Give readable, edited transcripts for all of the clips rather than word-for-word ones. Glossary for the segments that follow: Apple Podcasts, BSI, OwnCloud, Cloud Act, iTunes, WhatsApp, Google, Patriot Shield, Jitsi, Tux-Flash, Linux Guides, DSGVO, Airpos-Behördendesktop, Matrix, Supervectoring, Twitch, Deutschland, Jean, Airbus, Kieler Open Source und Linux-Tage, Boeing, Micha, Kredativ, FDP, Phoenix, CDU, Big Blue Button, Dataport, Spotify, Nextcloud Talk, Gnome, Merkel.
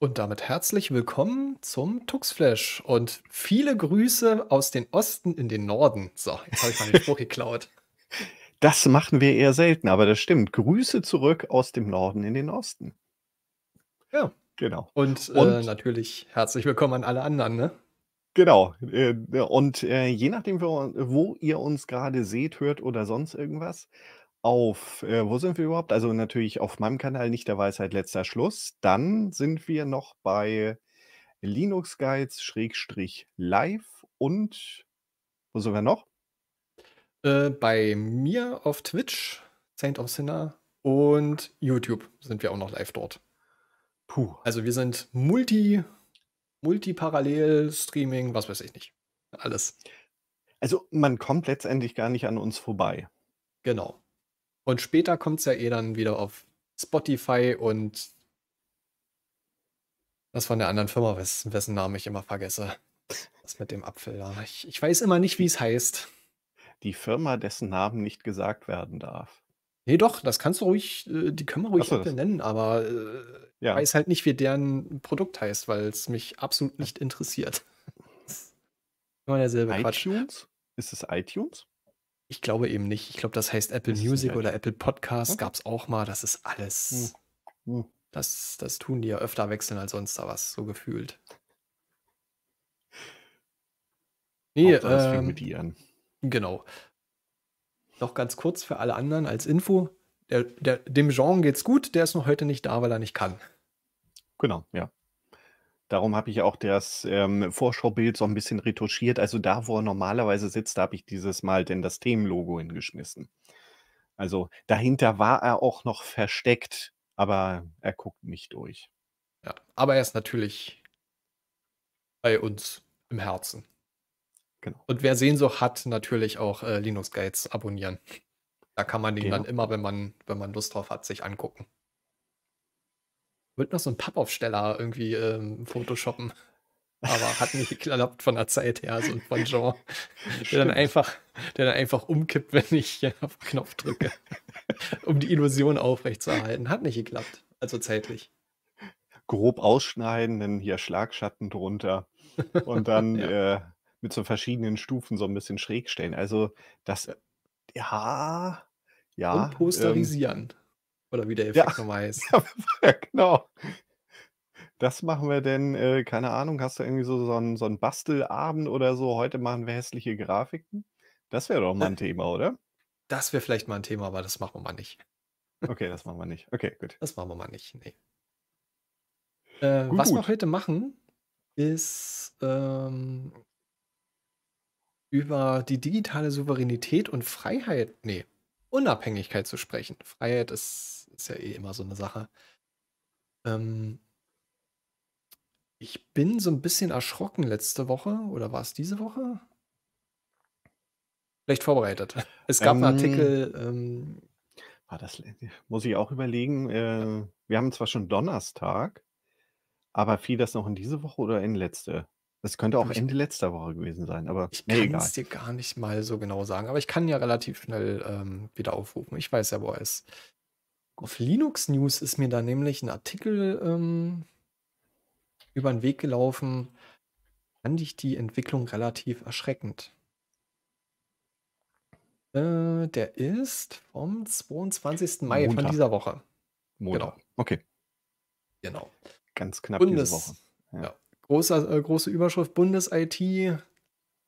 Und damit herzlich willkommen zum Tux-Flash und viele Grüße aus den Osten in den Norden. So, jetzt habe ich mal den Spruch geklaut. Das machen wir eher selten, aber das stimmt. Grüße zurück aus dem Norden in den Osten. Ja, genau. Und natürlich herzlich willkommen an alle anderen, ne? Genau. Und je nachdem, wo ihr uns gerade seht, hört oder sonst irgendwas, auf, wo sind wir überhaupt? Also natürlich auf meinem Kanal, Nicht der Weisheit letzter Schluss. Dann sind wir noch bei Linux Guides-Live und wo sind wir noch? Bei mir auf Twitch, Saint of Sinna und YouTube sind wir auch noch live dort. Puh. Also wir sind multi-parallel, Streaming, was weiß ich nicht. Alles. Also man kommt letztendlich gar nicht an uns vorbei. Genau. Und später kommt es ja eh dann wieder auf Spotify und das von der anderen Firma, wessen Namen ich immer vergesse. Das mit dem Apfel da. Ich weiß immer nicht, wie es heißt. Die Firma, dessen Namen nicht gesagt werden darf. Nee, doch, das kannst du ruhig, die können wir ruhig Apple nennen, aber ja. Ich weiß halt nicht, wie deren Produkt heißt, weil es mich absolut nicht interessiert. Immer derselbe Quatsch. iTunes? Ist es iTunes? Ich glaube eben nicht. Ich glaube, das heißt Apple Music oder Apple Podcasts. Gab es auch mal. Das ist alles. Das tun die ja öfter wechseln als sonst da was, so gefühlt. Nee, das fängt mit ihr an. Genau. Noch ganz kurz für alle anderen als Info. Dem Jean geht's gut. Der ist noch heute nicht da, weil er nicht kann. Genau, ja. Darum habe ich auch das Vorschaubild so ein bisschen retuschiert. Also da, wo er normalerweise sitzt, da habe ich dieses Mal denn das Themenlogo hingeschmissen. Also dahinter war er auch noch versteckt, aber er guckt nicht durch. Ja, aber er ist natürlich bei uns im Herzen. Genau. Und wer Sehnsucht hat, natürlich auch Linux Guides abonnieren. Da kann man den dann immer, wenn man Lust drauf hat, sich angucken. Ich wollte noch so einen Pappaufsteller irgendwie photoshoppen. Aber hat nicht geklappt von der Zeit her, so von Jean. Der dann einfach umkippt, wenn ich auf den Knopf drücke. Um die Illusion aufrechtzuerhalten. Hat nicht geklappt. Also zeitlich. Grob ausschneiden, dann hier Schlagschatten drunter. Und dann ja. Mit so verschiedenen Stufen so ein bisschen schräg stellen. Also das. Ja. Und posterisieren. Oder wie der Effekt nochmal heißt. Ja, genau. Das machen wir denn, keine Ahnung, hast du irgendwie so einen Bastelabend oder so? Heute machen wir hässliche Grafiken. Das wäre doch mal ein Thema, oder? Das wäre vielleicht mal ein Thema, aber das machen wir mal nicht. Okay, das machen wir nicht. Okay, gut. Das machen wir mal nicht, nee. Was wir heute machen, ist über die digitale Souveränität und Freiheit, Unabhängigkeit zu sprechen. Freiheit ist ja eh immer so eine Sache. Ich bin so ein bisschen erschrocken letzte Woche, oder war es diese Woche? Schlecht vorbereitet. Es gab einen Artikel. Das muss ich auch überlegen. Wir haben zwar schon Donnerstag, aber fiel das noch in diese Woche oder in letzte? Das könnte auch Ende letzter Woche gewesen sein, aber ich kann es dir gar nicht mal so genau sagen, aber ich kann ja relativ schnell wieder aufrufen. Ich weiß ja, wo er ist. Auf Linux News ist mir da nämlich ein Artikel über den Weg gelaufen. Fand ich die Entwicklung relativ erschreckend. Der ist vom 22. Mai von dieser Woche. Montag. Genau. Okay. Genau. Ganz knapp diese Woche. Ja. Große Überschrift, Bundes-IT,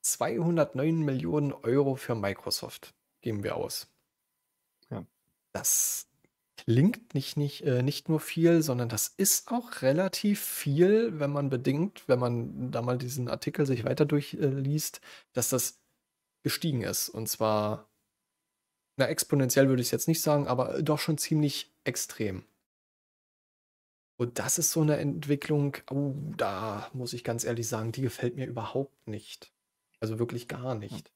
209 Millionen Euro für Microsoft geben wir aus. Ja. Das klingt nicht nur viel, sondern das ist auch relativ viel, wenn man da mal diesen Artikel sich weiter durchliest, dass das gestiegen ist. Und zwar, exponentiell würde ich es jetzt nicht sagen, aber doch schon ziemlich extrem. Und das ist so eine Entwicklung, da muss ich ganz ehrlich sagen, die gefällt mir überhaupt nicht. Also wirklich gar nicht.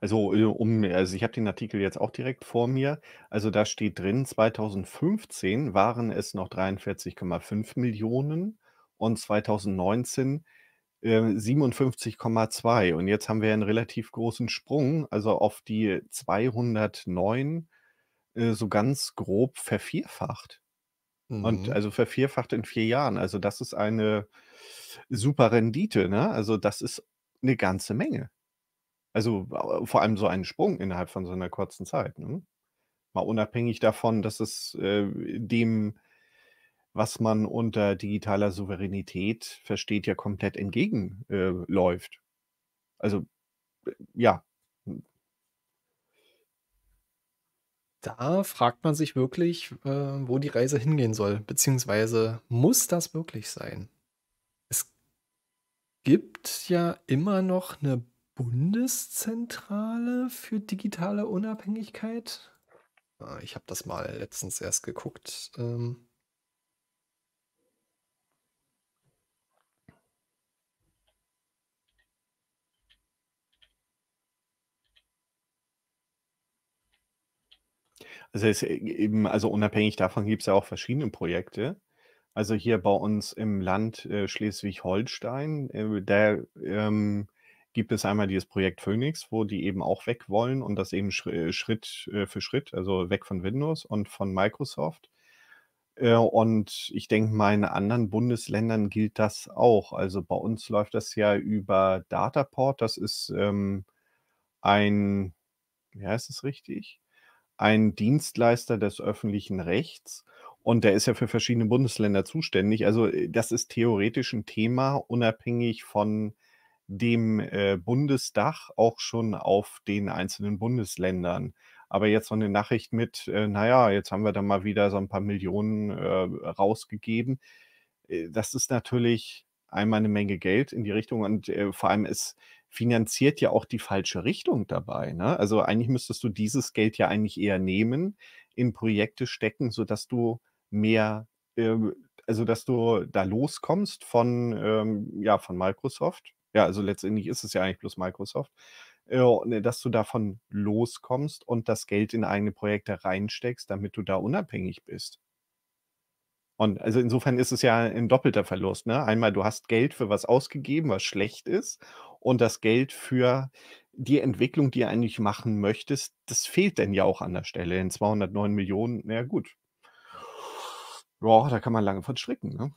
Also ich habe den Artikel jetzt auch direkt vor mir. Also da steht drin, 2015 waren es noch 43,5 Millionen und 2019 57,2. Und jetzt haben wir einen relativ großen Sprung, also auf die 209 so ganz grob vervierfacht. Und also vervierfacht in 4 Jahren. Also das ist eine super Rendite, ne? Also das ist eine ganze Menge. Also vor allem so einen Sprung innerhalb von so einer kurzen Zeit. Ne? Mal unabhängig davon, dass es dem, was man unter digitaler Souveränität versteht, ja komplett entgegenläuft. Also ja. Da fragt man sich wirklich, wo die Reise hingehen soll, beziehungsweise muss das wirklich sein? Es gibt ja immer noch eine Bundeszentrale für digitale Unabhängigkeit. Ich habe das mal letztens erst geguckt. Also, unabhängig davon gibt es ja auch verschiedene Projekte. Also hier bei uns im Land Schleswig-Holstein, da gibt es einmal dieses Projekt Phoenix, wo die eben auch weg wollen und das eben Schritt für Schritt, also weg von Windows und von Microsoft. Und ich denke mal, in anderen Bundesländern gilt das auch. Also bei uns läuft das ja über Dataport. Das ist ein, ja, ist es richtig? Ein Dienstleister des öffentlichen Rechts, und der ist ja für verschiedene Bundesländer zuständig. Also das ist theoretisch ein Thema, unabhängig von dem Bundesdach, auch schon auf den einzelnen Bundesländern. Aber jetzt so eine Nachricht mit, naja, jetzt haben wir da mal wieder so ein paar Millionen rausgegeben. Das ist natürlich einmal eine Menge Geld in die Richtung, und vor allem ist finanziert ja auch die falsche Richtung dabei. Ne? Also eigentlich müsstest du dieses Geld ja eigentlich eher nehmen, in Projekte stecken, sodass du mehr, also dass du da loskommst von Microsoft. Ja, also letztendlich ist es ja eigentlich bloß Microsoft, dass du davon loskommst und das Geld in eigene Projekte reinsteckst, damit du da unabhängig bist. Und also insofern ist es ja ein doppelter Verlust. Ne? Einmal, du hast Geld für was ausgegeben, was schlecht ist, und das Geld für die Entwicklung, die du eigentlich machen möchtest, das fehlt denn ja auch an der Stelle. In 209 Millionen, na gut. Boah, da kann man lange von stricken. Ne?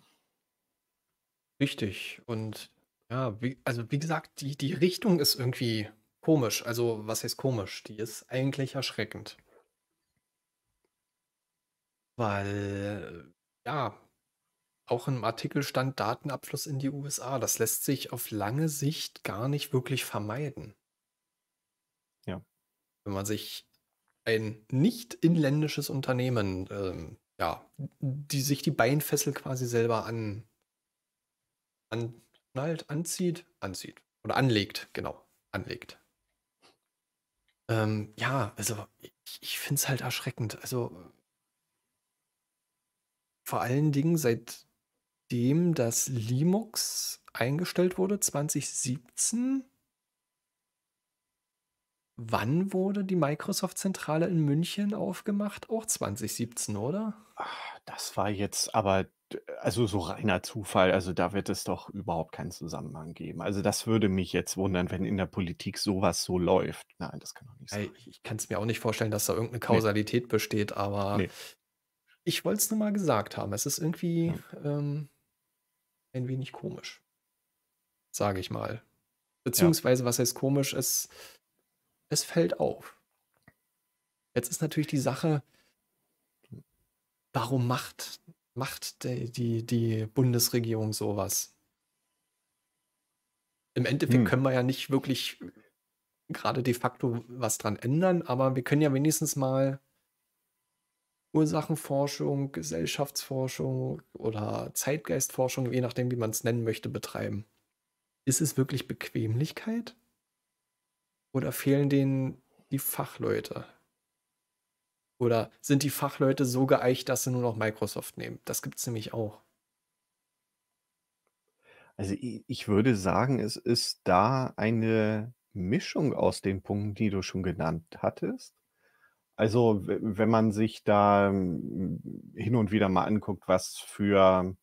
Richtig. Und ja, wie gesagt, die Richtung ist irgendwie komisch. Also was heißt komisch? Die ist eigentlich erschreckend. Weil... Ja, auch im Artikel stand Datenabfluss in die USA. Das lässt sich auf lange Sicht gar nicht wirklich vermeiden. Ja. Wenn man sich ein nicht inländisches Unternehmen, die sich die Beinfessel quasi selber anlegt. Also ich finde es halt erschreckend. Also vor allen Dingen seitdem das Linux eingestellt wurde, 2017. Wann wurde die Microsoft-Zentrale in München aufgemacht? Auch 2017, oder? Ach, das war jetzt aber, also so reiner Zufall. Also da wird es doch überhaupt keinen Zusammenhang geben. Also das würde mich jetzt wundern, wenn in der Politik sowas so läuft. Nein, das kann doch nicht sein. Ich kann es mir auch nicht vorstellen, dass da irgendeine Kausalität besteht, aber... Nee. Ich wollte es nur mal gesagt haben. Es ist irgendwie ein wenig komisch, sage ich mal. Beziehungsweise, was heißt komisch? Es fällt auf. Jetzt ist natürlich die Sache, warum macht die Bundesregierung sowas? Im Endeffekt können wir ja nicht wirklich gerade de facto was dran ändern, aber wir können ja wenigstens mal Ursachenforschung, Gesellschaftsforschung oder Zeitgeistforschung, je nachdem, wie man es nennen möchte, betreiben. Ist es wirklich Bequemlichkeit? Oder fehlen denen die Fachleute? Oder sind die Fachleute so geeicht, dass sie nur noch Microsoft nehmen? Das gibt es nämlich auch. Also ich würde sagen, es ist da eine Mischung aus den Punkten, die du schon genannt hattest. Also wenn man sich da hin und wieder mal anguckt, was für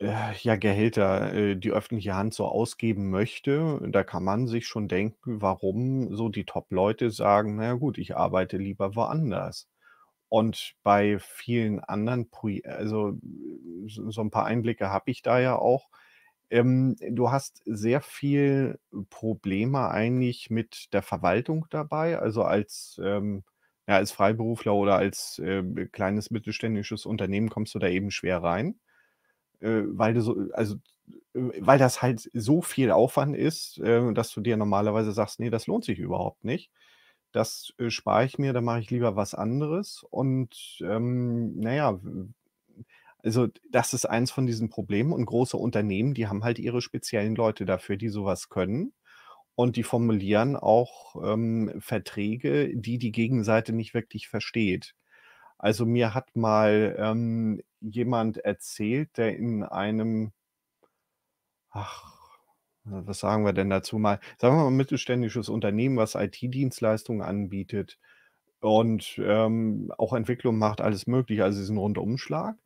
Gehälter die öffentliche Hand so ausgeben möchte, da kann man sich schon denken, warum so die Top-Leute sagen, naja gut, ich arbeite lieber woanders. Und bei vielen anderen, also so ein paar Einblicke habe ich da ja auch. Du hast sehr viel Probleme eigentlich mit der Verwaltung dabei, also als Freiberufler oder als kleines mittelständisches Unternehmen kommst du da eben schwer rein, weil das halt so viel Aufwand ist, dass du dir normalerweise sagst, nee, das lohnt sich überhaupt nicht. Das spare ich mir, da mache ich lieber was anderes. Und also das ist eins von diesen Problemen. Und große Unternehmen, die haben halt ihre speziellen Leute dafür, die sowas können. Und die formulieren auch Verträge, die die Gegenseite nicht wirklich versteht. Also mir hat mal jemand erzählt, der in einem, was sagen wir denn dazu mal, sagen wir mal mittelständisches Unternehmen, was IT-Dienstleistungen anbietet und auch Entwicklung macht, alles mögliche, also es ist ein Rundumschlag.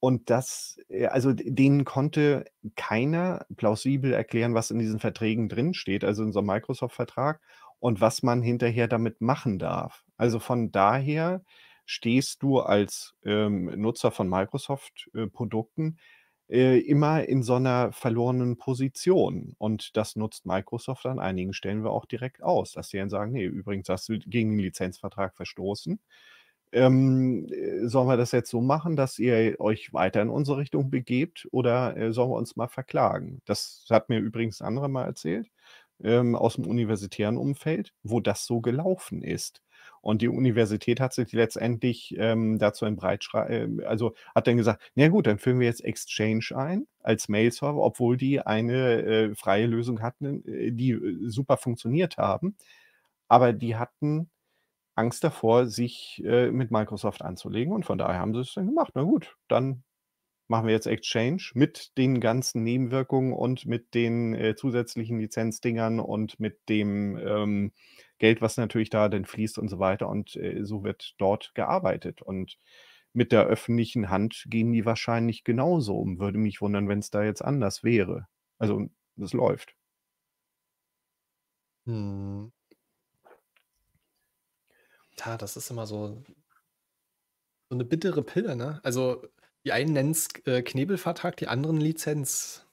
Und das, also denen konnte keiner plausibel erklären, was in diesen Verträgen drinsteht, also in so einem Microsoft-Vertrag und was man hinterher damit machen darf. Also von daher stehst du als Nutzer von Microsoft-Produkten immer in so einer verlorenen Position. Und das nutzt Microsoft an einigen Stellen auch direkt aus, dass sie dann sagen, nee, übrigens hast du gegen den Lizenzvertrag verstoßen. Sollen wir das jetzt so machen, dass ihr euch weiter in unsere Richtung begebt oder sollen wir uns mal verklagen? Das hat mir übrigens ein anderer mal erzählt, aus dem universitären Umfeld, wo das so gelaufen ist. Und die Universität hat sich letztendlich dazu in hat dann gesagt, na gut, dann führen wir jetzt Exchange ein als Mail-Server, obwohl die eine freie Lösung hatten, die super funktioniert haben. Aber die hatten Angst davor, sich mit Microsoft anzulegen und von daher haben sie es dann gemacht. Na gut, dann machen wir jetzt Exchange mit den ganzen Nebenwirkungen und mit den zusätzlichen Lizenzdingern und mit dem Geld, was natürlich da dann fließt und so weiter. Und so wird dort gearbeitet. Und mit der öffentlichen Hand gehen die wahrscheinlich genauso um. Würde mich wundern, wenn es da jetzt anders wäre. Also das läuft. Ja, das ist immer so eine bittere Pille, ne? Also die einen nennen es Knebelvertrag, die anderen Lizenz.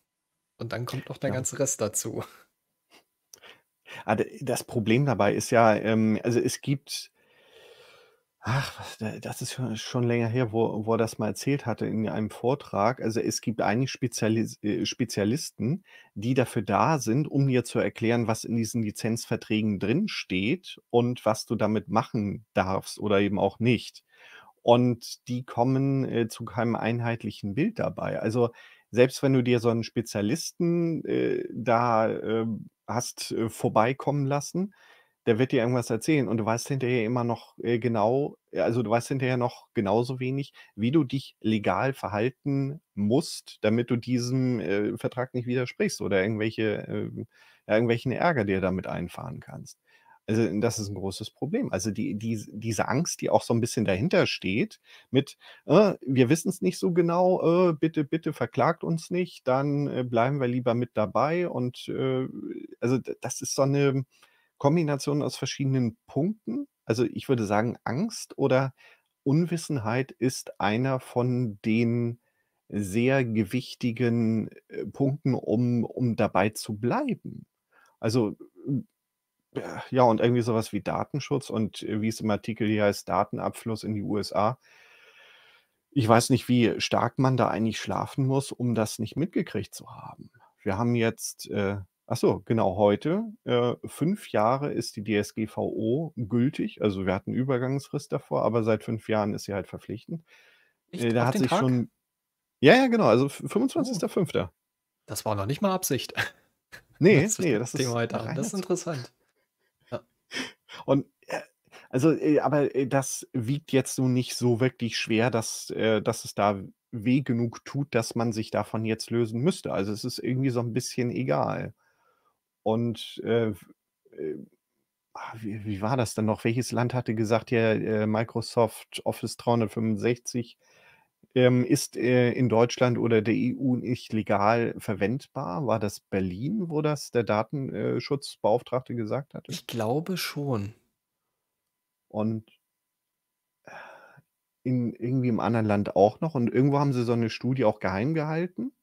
Und dann kommt noch der ganze Rest dazu. Das Problem dabei ist ja, also es gibt, das ist schon länger her, wo er das mal erzählt hatte in einem Vortrag. Also es gibt eigentlich Spezialisten, die dafür da sind, um dir zu erklären, was in diesen Lizenzverträgen drinsteht und was du damit machen darfst oder eben auch nicht. Und die kommen zu keinem einheitlichen Bild dabei. Also selbst wenn du dir so einen Spezialisten hast vorbeikommen lassen, der wird dir irgendwas erzählen und du weißt hinterher immer noch du weißt hinterher noch genauso wenig, wie du dich legal verhalten musst, damit du diesem Vertrag nicht widersprichst oder irgendwelchen Ärger dir damit einfahren kannst. Also das ist ein großes Problem. Also diese Angst, die auch so ein bisschen dahinter steht mit, wir wissen es nicht so genau, bitte verklagt uns nicht, dann bleiben wir lieber mit dabei. Und also das ist so eine Kombination aus verschiedenen Punkten. Also ich würde sagen, Angst oder Unwissenheit ist einer von den sehr gewichtigen Punkten, um dabei zu bleiben. Also ja, und irgendwie sowas wie Datenschutz und wie es im Artikel hier heißt, Datenabfluss in die USA. Ich weiß nicht, wie stark man da eigentlich schlafen muss, um das nicht mitgekriegt zu haben. Wir haben jetzt heute, 5 Jahre ist die DSGVO gültig. Also wir hatten Übergangsfrist davor, aber seit 5 Jahren ist sie halt verpflichtend. Da hat sich schon. Ja, genau, also 25.05. Das war noch nicht mal Absicht. Nee, das ist interessant. Ja. Und aber das wiegt jetzt nun nicht so wirklich schwer, dass es da weh genug tut, dass man sich davon jetzt lösen müsste. Also es ist irgendwie so ein bisschen egal. Und wie war das denn noch? Welches Land hatte gesagt, ja, Microsoft Office 365 ist in Deutschland oder der EU nicht legal verwendbar? War das Berlin, wo das der Datenschutzbeauftragte gesagt hatte? Ich glaube schon. Und in irgendwie im anderen Land auch noch. Und irgendwo haben sie so eine Studie auch geheim gehalten.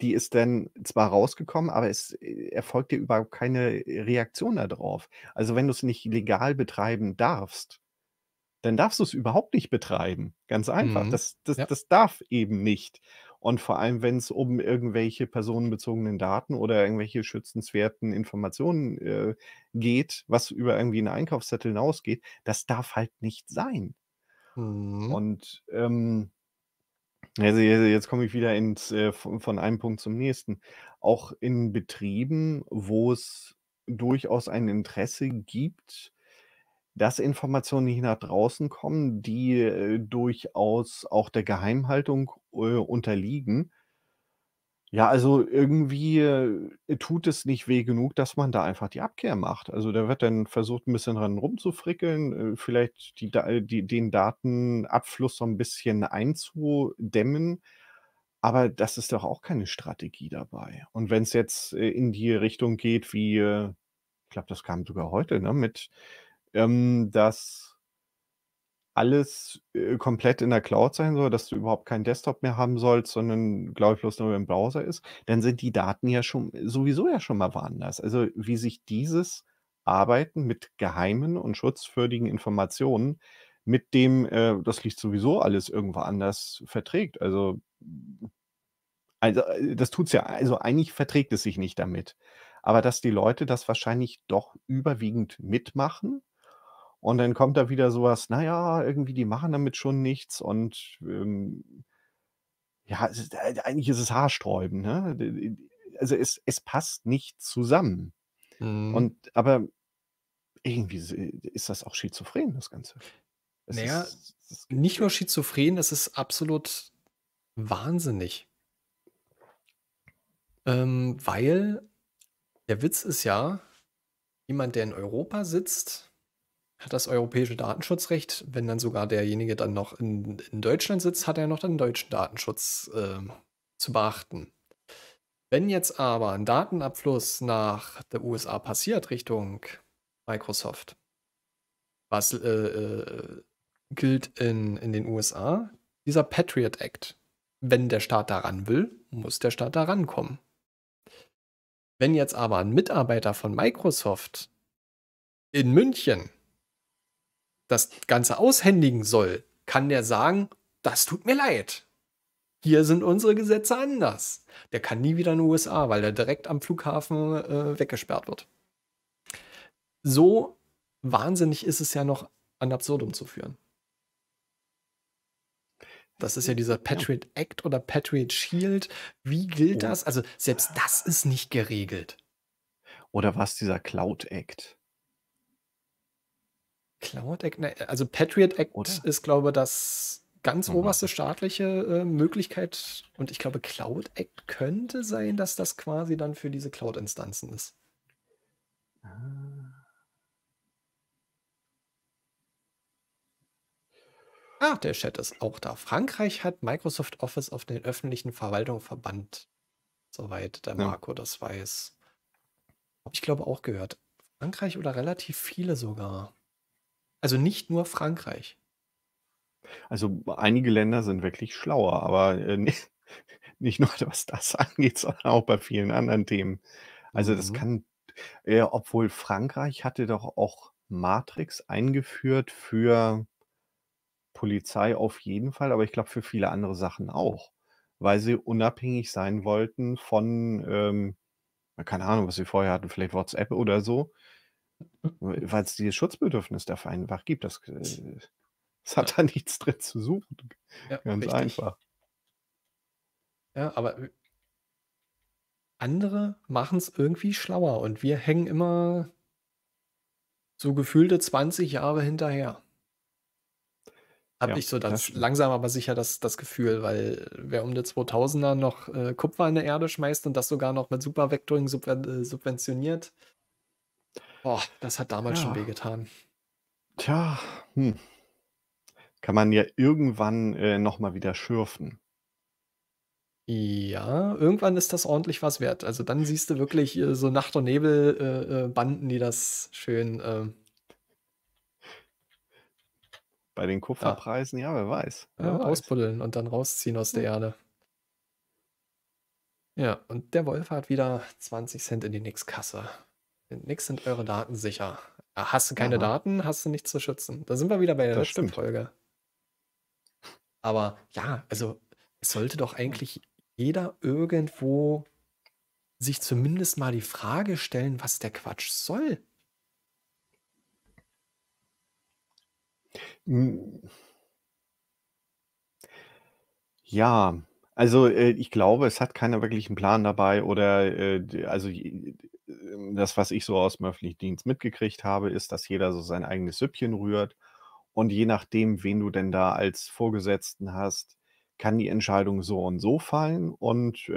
Die ist dann zwar rausgekommen, aber es erfolgt dir überhaupt keine Reaktion darauf. Also wenn du es nicht legal betreiben darfst, dann darfst du es überhaupt nicht betreiben. Ganz einfach. Mhm. Das darf eben nicht. Und vor allem, wenn es um irgendwelche personenbezogenen Daten oder irgendwelche schützenswerten Informationen geht, was über irgendwie einen Einkaufszettel hinausgeht, das darf halt nicht sein. Mhm. Und also jetzt komme ich wieder ins, von einem Punkt zum nächsten. Auch in Betrieben, wo es durchaus ein Interesse gibt, dass Informationen nicht nach draußen kommen, die durchaus auch der Geheimhaltung unterliegen. Ja, also irgendwie tut es nicht weh genug, dass man da einfach die Abkehr macht. Also da wird dann versucht, ein bisschen dran rumzufrickeln, vielleicht den Datenabfluss so ein bisschen einzudämmen. Aber das ist doch auch keine Strategie dabei. Und wenn es jetzt in die Richtung geht, wie, ich glaube, das kam sogar heute, ne, mit dass alles komplett in der Cloud sein soll, dass du überhaupt keinen Desktop mehr haben sollst, sondern, glaube ich, bloß nur im Browser ist, dann sind die Daten ja schon sowieso mal woanders. Also wie sich dieses Arbeiten mit geheimen und schutzwürdigen Informationen mit dem, das liegt sowieso alles irgendwo anders, verträgt. Also das tut es ja, also eigentlich verträgt es sich nicht damit. Aber dass die Leute das wahrscheinlich doch überwiegend mitmachen. Und dann kommt da wieder sowas, naja, irgendwie die machen damit schon nichts und ja, eigentlich ist es haarsträubend, ne? Also es passt nicht zusammen. Mhm. Aber irgendwie ist das auch schizophren, das Ganze. Naja, nicht nur schizophren, das ist absolut wahnsinnig. Weil der Witz ist ja, jemand, der in Europa sitzt, hat das europäische Datenschutzrecht. Wenn dann sogar derjenige dann noch in Deutschland sitzt, hat er noch den deutschen Datenschutz zu beachten. Wenn jetzt aber ein Datenabfluss nach der USA passiert, Richtung Microsoft, was gilt in den USA? Dieser Patriot Act. Wenn der Staat daran will, muss der Staat daran kommen. Wenn jetzt aber ein Mitarbeiter von Microsoft in München das Ganze aushändigen soll, kann der sagen, das tut mir leid. Hier sind unsere Gesetze anders. Der kann nie wieder in die USA, weil der direkt am Flughafen weggesperrt wird. So wahnsinnig ist es ja noch an Absurdum zu führen. Das ist ja dieser Patriot Act oder Patriot Shield. Wie gilt das? Also selbst das ist nicht geregelt. Oder war es dieser Cloud Act? Cloud Act, ne, also Patriot Act ist, glaube ich, das ganz oberste staatliche Möglichkeit. Und ich glaube, Cloud Act könnte sein, dass das quasi dann für diese Cloud-Instanzen ist. Ah, der Chat ist auch da. Frankreich hat Microsoft Office auf den öffentlichen Verwaltungen verbannt. Soweit der Marco das weiß. Habe ich, glaube ich, auch gehört. Frankreich oder relativ viele sogar. Also nicht nur Frankreich. Also einige Länder sind wirklich schlauer, aber nicht nur was das angeht, sondern auch bei vielen anderen Themen. Also das kann, obwohl Frankreich hatte doch auch Matrix eingeführt für Polizei auf jeden Fall, aber ich glaube für viele andere Sachen auch, weil sie unabhängig sein wollten von, keine Ahnung, was sie vorher hatten, vielleicht WhatsApp oder so. Weil es dieses Schutzbedürfnis dafür einfach gibt. Das hat da nichts drin zu suchen. Ja, ganz richtig. Einfach. Ja, aber andere machen es irgendwie schlauer und wir hängen immer so gefühlte 20 Jahre hinterher. Habe ich so das langsam aber sicher das Gefühl, weil wer um die 2000er noch Kupfer in der Erde schmeißt und das sogar noch mit Supervectoring subventioniert, boah, das hat damals schon wehgetan. Tja, kann man ja irgendwann nochmal wieder schürfen. Ja, irgendwann ist das ordentlich was wert. Also dann siehst du wirklich so Nacht- und Nebel-Banden, die das schön Bei den Kupferpreisen, ja, wer weiß. Ja, ausbuddeln und dann rausziehen aus der Erde. Ja, und der Wolf hat wieder 20 Cent in die Nix-Kasse. In Nix sind eure Daten sicher. Hast du keine Daten, hast du nichts zu schützen. Da sind wir wieder bei der letzten Folge. Aber ja, also es sollte doch eigentlich jeder irgendwo sich zumindest mal die Frage stellen, was der Quatsch soll. Ja, also ich glaube, es hat keiner wirklich einen Plan dabei oder also das, was ich so aus dem öffentlichen Dienst mitgekriegt habe, ist, dass jeder so sein eigenes Süppchen rührt und je nachdem, wen du denn da als Vorgesetzten hast, kann die Entscheidung so und so fallen und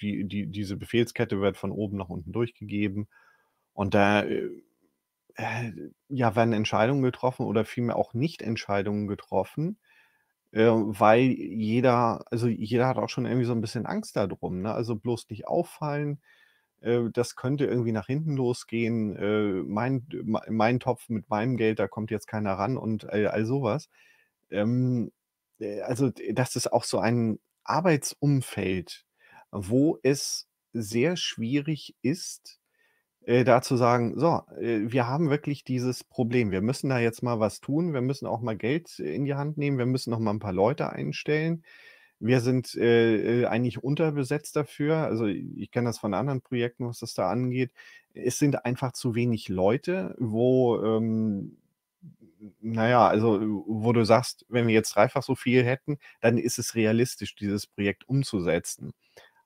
diese Befehlskette wird von oben nach unten durchgegeben und da werden Entscheidungen getroffen oder vielmehr auch nicht Entscheidungen getroffen, weil jeder hat auch schon irgendwie so ein bisschen Angst darum, ne? Also bloß nicht auffallen, das könnte irgendwie nach hinten losgehen, mein Topf mit meinem Geld, da kommt jetzt keiner ran und all sowas. Also das ist auch so ein Arbeitsumfeld, wo es sehr schwierig ist, da zu sagen, so, wir haben wirklich dieses Problem, wir müssen da jetzt mal was tun, wir müssen auch mal Geld in die Hand nehmen, wir müssen noch mal ein paar Leute einstellen, wir sind eigentlich unterbesetzt dafür, also ich kenne das von anderen Projekten, was das da angeht, es sind einfach zu wenig Leute, wo, wo du sagst, wenn wir jetzt dreifach so viel hätten, dann ist es realistisch, dieses Projekt umzusetzen,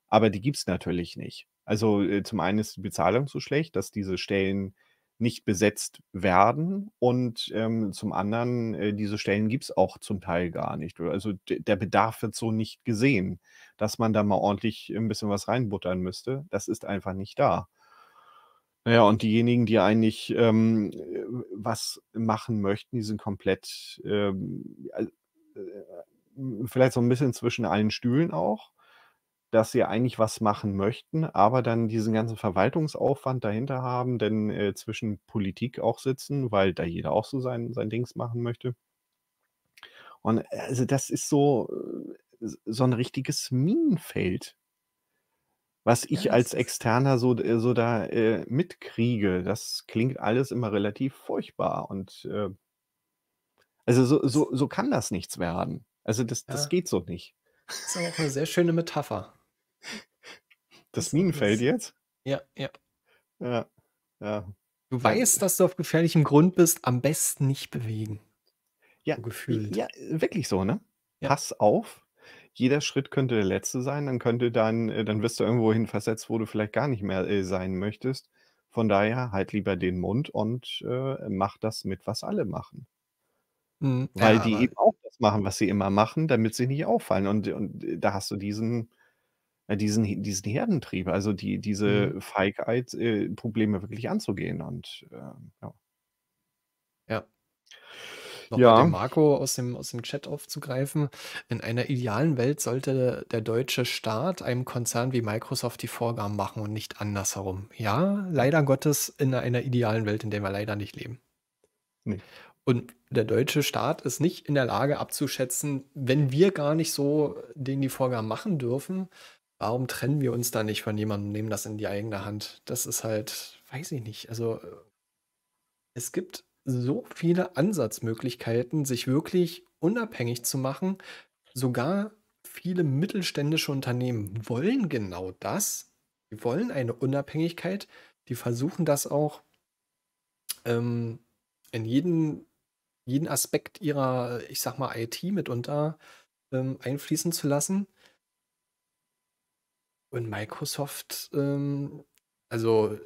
aber die gibt es natürlich nicht. Also zum einen ist die Bezahlung so schlecht, dass diese Stellen nicht besetzt werden und zum anderen, diese Stellen gibt es auch zum Teil gar nicht. Also der Bedarf wird so nicht gesehen, dass man da mal ordentlich ein bisschen was reinbuttern müsste. Das ist einfach nicht da. Naja, und diejenigen, die eigentlich was machen möchten, die sind komplett, vielleicht so ein bisschen zwischen allen Stühlen auch, dass sie eigentlich was machen möchten, aber dann diesen ganzen Verwaltungsaufwand dahinter haben, denn zwischen Politik auch sitzen, weil da jeder auch so sein Dings machen möchte. Und also das ist so ein richtiges Minenfeld, was ich als Externer so da mitkriege. Das klingt alles immer relativ furchtbar und also so kann das nichts werden. Also das geht so nicht. Das ist auch eine sehr schöne Metapher. Das Minenfeld jetzt? Ja. Du weißt, dass du auf gefährlichem Grund bist, am besten nicht bewegen. Ja, so gefühlt. Ja, wirklich so, ne? Ja. Pass auf, jeder Schritt könnte der letzte sein, dann wirst du irgendwo hin versetzt, wo du vielleicht gar nicht mehr sein möchtest. Von daher halt lieber den Mund und mach das mit, was alle machen. Mhm. Weil die eben auch das machen, was sie immer machen, damit sie nicht auffallen. Und da hast du diesen Herdentrieb, also diese Feigheit, Probleme wirklich anzugehen. Und Noch mit dem Marco aus dem Chat aufzugreifen. In einer idealen Welt sollte der deutsche Staat einem Konzern wie Microsoft die Vorgaben machen und nicht andersherum. Ja, leider Gottes in einer idealen Welt, in der wir leider nicht leben. Nee. Und der deutsche Staat ist nicht in der Lage abzuschätzen, wenn wir gar nicht so denen die Vorgaben machen dürfen, warum trennen wir uns da nicht von jemandem und nehmen das in die eigene Hand? Das ist halt, weiß ich nicht. Also es gibt so viele Ansatzmöglichkeiten, sich wirklich unabhängig zu machen. Sogar viele mittelständische Unternehmen wollen genau das. Die wollen eine Unabhängigkeit. Die versuchen das auch in jeden Aspekt ihrer, ich sag mal, IT mitunter einfließen zu lassen. Und Microsoft, also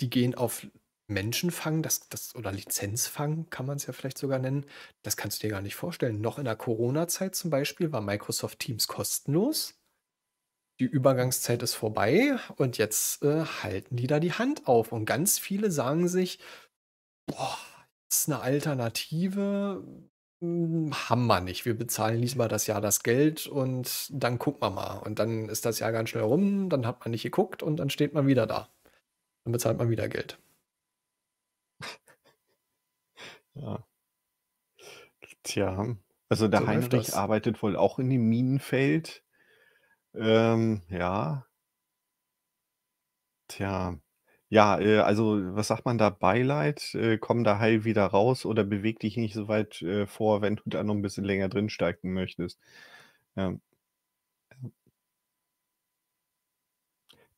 die gehen auf Menschenfang, oder Lizenzfang kann man es ja vielleicht sogar nennen. Das kannst du dir gar nicht vorstellen. Noch in der Corona-Zeit zum Beispiel war Microsoft Teams kostenlos. Die Übergangszeit ist vorbei und jetzt halten die da die Hand auf. Und ganz viele sagen sich, boah, ist eine Alternative, haben wir nicht. Wir bezahlen diesmal das Jahr das Geld und dann gucken wir mal. Und dann ist das Jahr ganz schnell rum, dann hat man nicht geguckt und dann steht man wieder da. Dann bezahlt man wieder Geld. Ja. Tja, also der So läuft Heinrich das. arbeitet wohl auch in dem Minenfeld. Ja, tja. Ja, also was sagt man da? Beileid? Komm da heil wieder raus oder beweg dich nicht so weit vor, wenn du da noch ein bisschen länger drin steigen möchtest. Ja.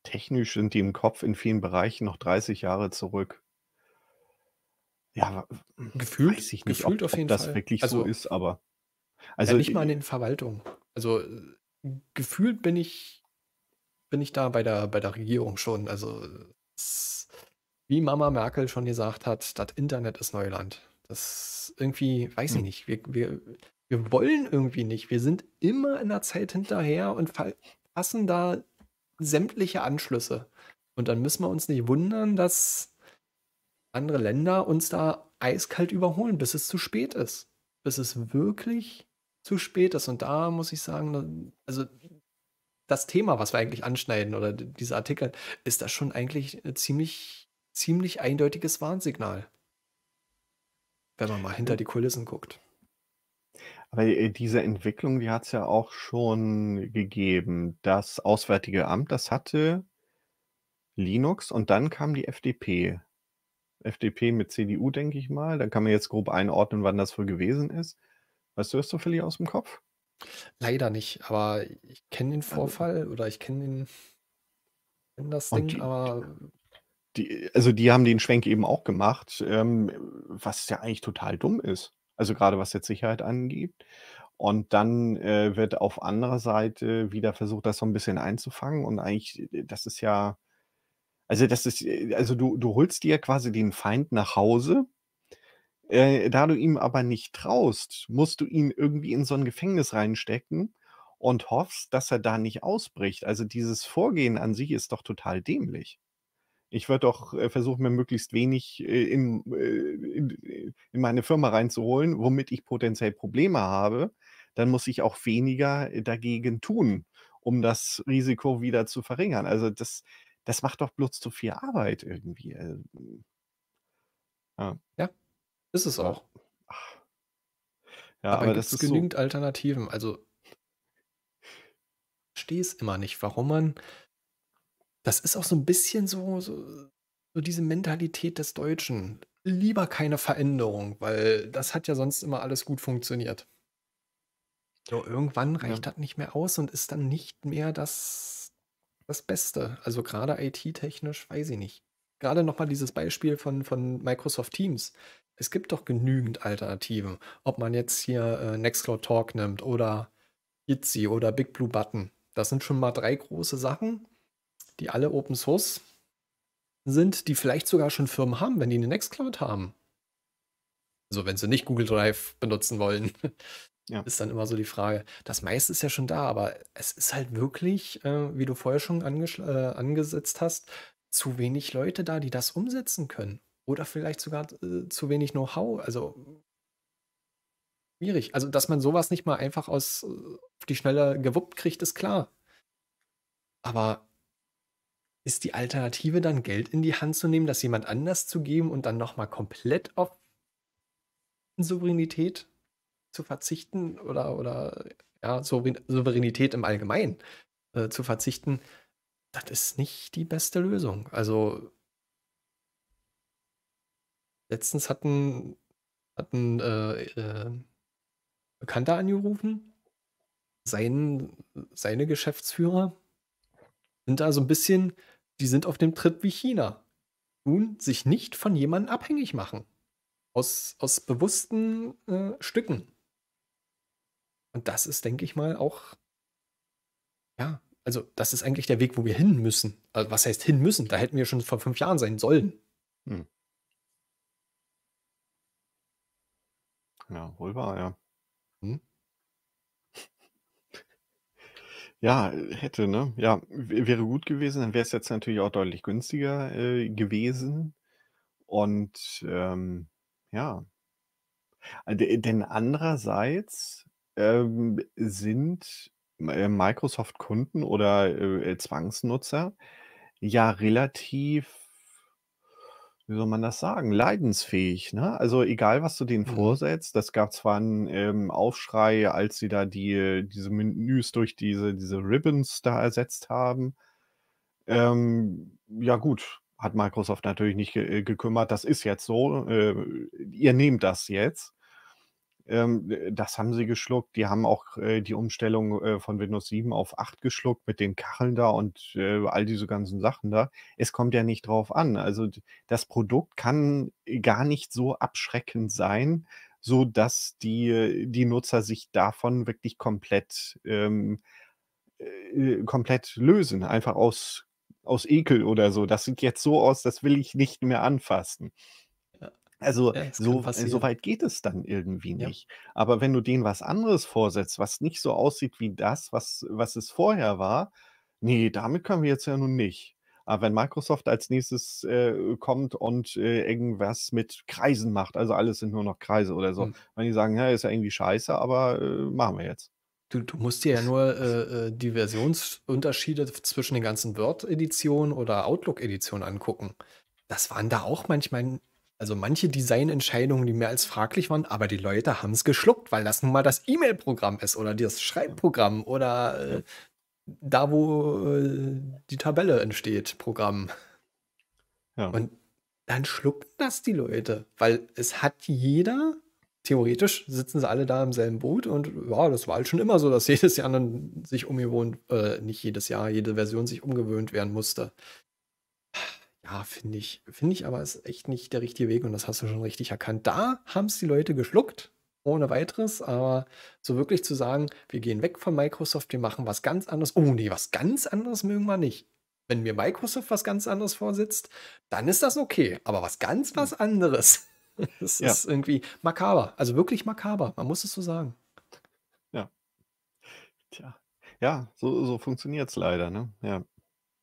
Technisch sind die im Kopf in vielen Bereichen noch 30 Jahre zurück. Ja, weiß ich nicht, Gefühlt auf ob jeden das Fall. wirklich so Also, ist, aber. ja, Also, nicht mal in den Verwaltungen. Also, gefühlt bin ich da bei der Regierung schon. Also, es, wie Mama Merkel schon gesagt hat, das Internet ist Neuland. Das irgendwie, weiß ich hm, nicht, wir wollen irgendwie nicht. Wir sind immer in der Zeit hinterher und verpassen da sämtliche Anschlüsse. Und dann müssen wir uns nicht wundern, dass andere Länder uns da eiskalt überholen, bis es zu spät ist. Bis es wirklich zu spät ist. Und da muss ich sagen, also das Thema, was wir eigentlich anschneiden oder diese Artikel, ist das schon eigentlich ein ziemlich eindeutiges Warnsignal, wenn man mal hinter die Kulissen guckt. aber diese Entwicklung, die hat es ja auch schon gegeben. Das Auswärtige Amt, das hatte Linux und dann kam die FDP. FDP mit CDU, denke ich mal. Dann kann man jetzt grob einordnen, wann das wohl gewesen ist. Weißt du das zufällig aus dem Kopf? Leider nicht, aber ich kenne den Also, Vorfall oder ich kenne das und Ding, aber die haben den Schwenk eben auch gemacht, was ja eigentlich total dumm ist. Also gerade was jetzt Sicherheit angeht. Und dann wird auf anderer Seite wieder versucht, das so ein bisschen einzufangen. Und eigentlich, das ist ja, also das ist, also du holst dir quasi den Feind nach Hause. Da du ihm aber nicht traust, musst du ihn irgendwie in so ein Gefängnis reinstecken und hoffst, dass er da nicht ausbricht. Also dieses Vorgehen an sich ist doch total dämlich. Ich würde doch versuchen, mir möglichst wenig in meine Firma reinzuholen, womit ich potenziell Probleme habe. Dann muss ich auch weniger dagegen tun, um das Risiko wieder zu verringern. Also das macht doch bloß zu viel Arbeit irgendwie. Also, ja, ja, ist es aber, auch. ach, ja, Dabei aber gibt das es ist so. genügend Alternativen. Also verstehe es immer nicht, warum man. Das ist auch so ein bisschen so diese Mentalität des Deutschen. Lieber keine Veränderung, weil das hat ja sonst immer alles gut funktioniert. Nur irgendwann Ja. reicht das nicht mehr aus und ist dann nicht mehr das Beste. Also gerade IT-technisch, weiß ich nicht. Gerade nochmal dieses Beispiel von Microsoft Teams. Es gibt doch genügend Alternativen. Ob man jetzt hier Nextcloud Talk nimmt oder Jitsi oder Big Blue Button. Das sind schon mal drei große Sachen, die alle Open Source sind, die vielleicht sogar schon Firmen haben, wenn die eine Nextcloud haben. Also wenn sie nicht Google Drive benutzen wollen, Ja. ist dann immer so die Frage. Das meiste ist ja schon da, aber es ist halt wirklich, wie du vorher schon angesetzt hast, zu wenig Leute da, die das umsetzen können. Oder vielleicht sogar zu wenig Know-how. Also schwierig. Also dass man sowas nicht mal einfach auf die Schnelle gewuppt kriegt, ist klar. Aber ist die Alternative dann, Geld in die Hand zu nehmen, das jemand anders zu geben und dann nochmal komplett auf Souveränität zu verzichten oder ja, Souveränität im Allgemeinen zu verzichten? Das ist nicht die beste Lösung. Also letztens hat ein Bekannter angerufen, seine Geschäftsführer sind da so ein bisschen, die sind auf dem Trip wie China. Nun, sich nicht von jemandem abhängig machen. Aus bewussten Stücken. Und das ist, denke ich mal, auch, ja, also das ist eigentlich der Weg, wo wir hin müssen. Also, was heißt hin müssen? Da hätten wir schon vor 5 Jahren sein sollen. Hm. Ja, wohl wahr, ja. Hm? Ja, hätte, ne? Ja, wäre gut gewesen, dann wäre es jetzt natürlich auch deutlich günstiger gewesen. Und ja, denn andererseits sind Microsoft-Kunden oder Zwangsnutzer ja relativ wie soll man das sagen, leidensfähig. Ne? Also egal, was du denen vorsetzt, das gab zwar einen Aufschrei, als sie da diese Menüs durch diese Ribbons da ersetzt haben. Ja gut, hat Microsoft natürlich nicht gekümmert. Das ist jetzt so. Ihr nehmt das jetzt. Das haben sie geschluckt. Die haben auch die Umstellung von Windows 7 auf 8 geschluckt mit den Kacheln da und all diese ganzen Sachen da. Es kommt ja nicht drauf an. Also das Produkt kann gar nicht so abschreckend sein, sodass die Nutzer sich davon wirklich komplett lösen. Einfach aus Ekel oder so. Das sieht jetzt so aus, das will ich nicht mehr anfassen. Also ja, so weit geht es dann irgendwie nicht. Ja. Aber wenn du denen was anderes vorsetzt, was nicht so aussieht wie das, was es vorher war, nee, damit können wir jetzt ja nun nicht. Aber wenn Microsoft als nächstes kommt und irgendwas mit Kreisen macht, also alles sind nur noch Kreise oder so, wenn die sagen, ja, ist ja irgendwie scheiße, aber machen wir jetzt. Du musst dir ja nur die Versionsunterschiede zwischen den ganzen Word-Editionen oder Outlook-Editionen angucken. Das waren da auch manchmal... Also manche Designentscheidungen, die mehr als fraglich waren, aber die Leute haben es geschluckt, weil das nun mal das E-Mail-Programm ist oder das Schreibprogramm oder da, wo die Tabelle entsteht, Programm. Ja. Und dann schluckt das die Leute, weil es hat jeder, theoretisch sitzen sie alle da im selben Boot und ja, das war halt schon immer so, dass jedes Jahr dann sich jede Version sich umgewöhnt werden musste. Ja, finde ich aber, ist echt nicht der richtige Weg und das hast du schon richtig erkannt. Da haben es die Leute geschluckt, ohne weiteres, aber so wirklich zu sagen, wir gehen weg von Microsoft, wir machen was ganz anderes. Oh nee, was ganz anderes mögen wir nicht. Wenn mir Microsoft was ganz anderes vorsitzt, dann ist das okay, aber was anderes. Das ist irgendwie makaber, also wirklich makaber, man muss es so sagen. Ja, tja, ja, so funktioniert es leider, ne, ja.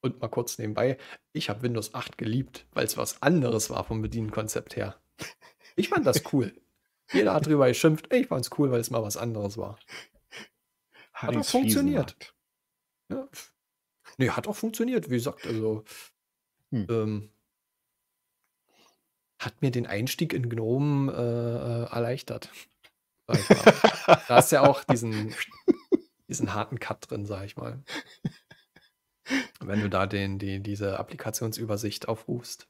Und mal kurz nebenbei, ich habe Windows 8 geliebt, weil es was anderes war vom Bedienkonzept her. Ich fand das cool. Jeder hat drüber geschimpft. Ich fand es cool, weil es mal was anderes war. Hat auch funktioniert. Ja. Nee, hat auch funktioniert, wie gesagt. Also hat mir den Einstieg in Gnome erleichtert. Da ist ja auch diesen harten Cut drin, sag ich mal. Wenn du da diese Applikationsübersicht aufrufst.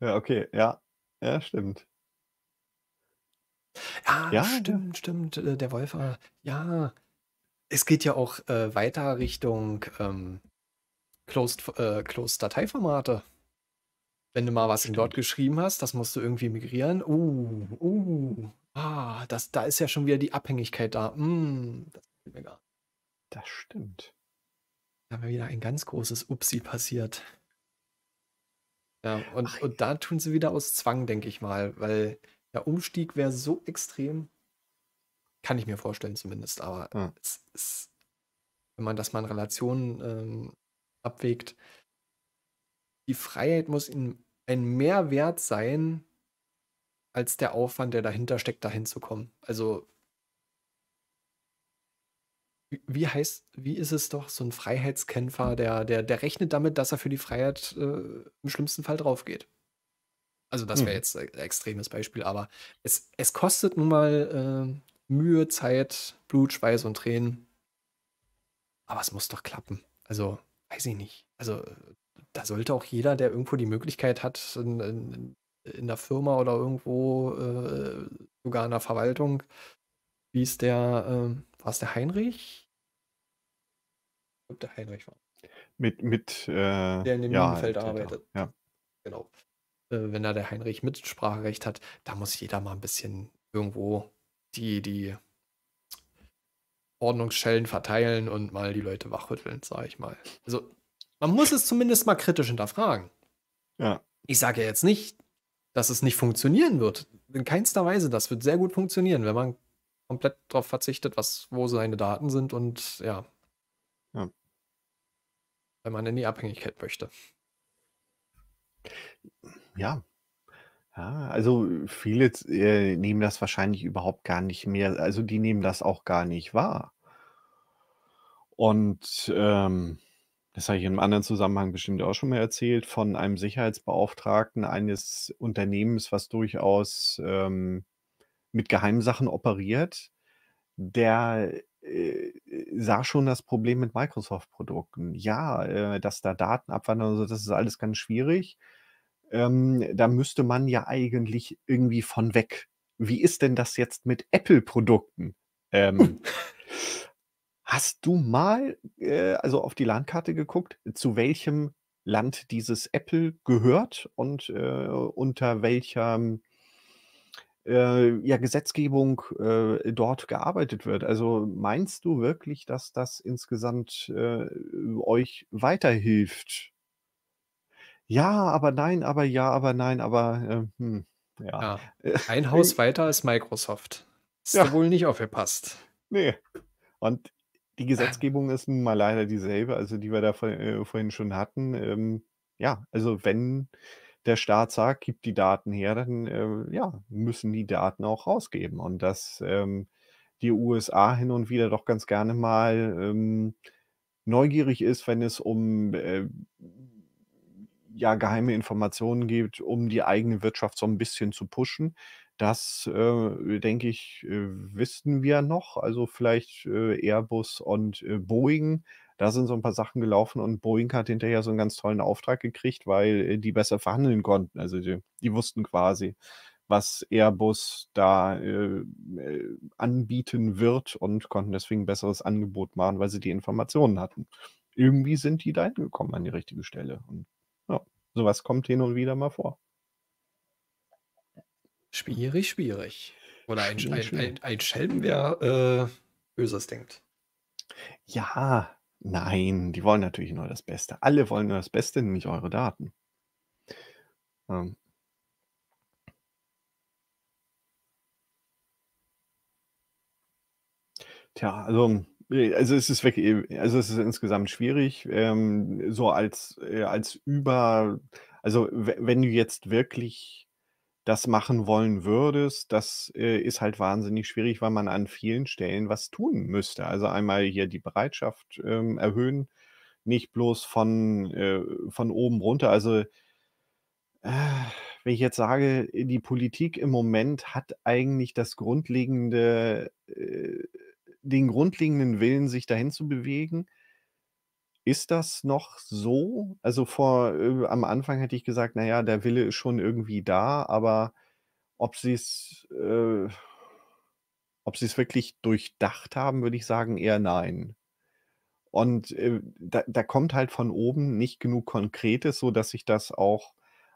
Ja, okay. Ja, stimmt. Ja, stimmt. Der Wolfer. Ja, es geht ja auch weiter Richtung Closed Dateiformate. Wenn du mal was in Word geschrieben hast, das musst du irgendwie migrieren. Da ist ja schon wieder die Abhängigkeit da. Das geht mir gar nicht. Das stimmt. Da haben wir wieder ein ganz großes Upsi passiert. Ja, und da tun sie wieder aus Zwang, denke ich mal, weil der Umstieg wäre so extrem, kann ich mir vorstellen zumindest, aber es ist, wenn man das mal in Relationen abwägt, die Freiheit muss ihnen ein Mehrwert sein, als der Aufwand, der dahinter steckt, dahin zu kommen. Also wie ist es doch, so ein Freiheitskämpfer, der rechnet damit, dass er für die Freiheit im schlimmsten Fall drauf geht. Also das wäre jetzt ein extremes Beispiel, aber es kostet nun mal Mühe, Zeit, Blut, Schweiß und Tränen. Aber es muss doch klappen. Also, weiß ich nicht. Also, da sollte auch jeder, der irgendwo die Möglichkeit hat, in der Firma oder irgendwo, sogar in der Verwaltung, wie es war es der Heinrich? Ich glaube, der Heinrich war. Der in dem Minenfeld arbeitet. Ja. Genau. Wenn da der Heinrich Mitspracherecht hat, da muss jeder mal ein bisschen irgendwo die Ordnungsschellen verteilen und mal die Leute wachrütteln, sage ich mal. Also, man muss es zumindest mal kritisch hinterfragen. Ja. Ich sage ja jetzt nicht, dass es nicht funktionieren wird. In keinster Weise. Das wird sehr gut funktionieren, wenn man komplett darauf verzichtet, wo seine Daten sind und ja. Wenn man in die Abhängigkeit möchte. Ja. Ja, also viele nehmen das wahrscheinlich überhaupt gar nicht mehr, also die nehmen das auch gar nicht wahr. Und das habe ich in einem anderen Zusammenhang bestimmt auch schon mal erzählt, von einem Sicherheitsbeauftragten eines Unternehmens, was durchaus mit Geheimsachen operiert, der sah schon das Problem mit Microsoft-Produkten. Ja, dass da Daten abwandern und so, das ist alles ganz schwierig. Da müsste man ja eigentlich irgendwie von weg. Wie ist denn das jetzt mit Apple-Produkten? Hast du mal also auf die Landkarte geguckt, zu welchem Land dieses Apple gehört und unter welcher Gesetzgebung dort gearbeitet wird? Also meinst du wirklich, dass das insgesamt euch weiterhilft? Ja, aber nein, aber ja, aber nein, aber ja. Ein Haus weiter ist Microsoft. Ist ja wohl nicht aufgepasst. Nee. Und die Gesetzgebung ist nun mal leider dieselbe, also die wir da vorhin schon hatten. Also wenn der Staat sagt, gibt die Daten her, dann müssen die Daten auch rausgeben. Und dass die USA hin und wieder doch ganz gerne mal neugierig ist, wenn es um geheime Informationen gibt, um die eigene Wirtschaft so ein bisschen zu pushen, das, denke ich, wissen wir noch. Also vielleicht Airbus und Boeing. Da sind so ein paar Sachen gelaufen und Boeing hat hinterher so einen ganz tollen Auftrag gekriegt, weil die besser verhandeln konnten. Also die wussten quasi, was Airbus da anbieten wird und konnten deswegen ein besseres Angebot machen, weil sie die Informationen hatten. Irgendwie sind die da hingekommen an die richtige Stelle. Und ja, sowas kommt hin und wieder mal vor. Schwierig, schwierig. Oder ein Schelm, wer Böses denkt. Ja. Nein, die wollen natürlich nur das Beste. Alle wollen nur das Beste, nämlich eure Daten. Es ist wirklich, es ist insgesamt schwierig. Wenn du jetzt wirklich das machen wollen würdest, das ist halt wahnsinnig schwierig, weil man an vielen Stellen was tun müsste. Also einmal hier die Bereitschaft erhöhen, nicht bloß von oben runter. Also wenn ich jetzt sage, die Politik im Moment hat eigentlich den grundlegenden Willen, sich dahin zu bewegen. Ist das noch so? Also am Anfang hätte ich gesagt, naja, der Wille ist schon irgendwie da, aber ob sie es wirklich durchdacht haben, würde ich sagen, eher nein. Und da kommt halt von oben nicht genug Konkretes, sodass sich das auch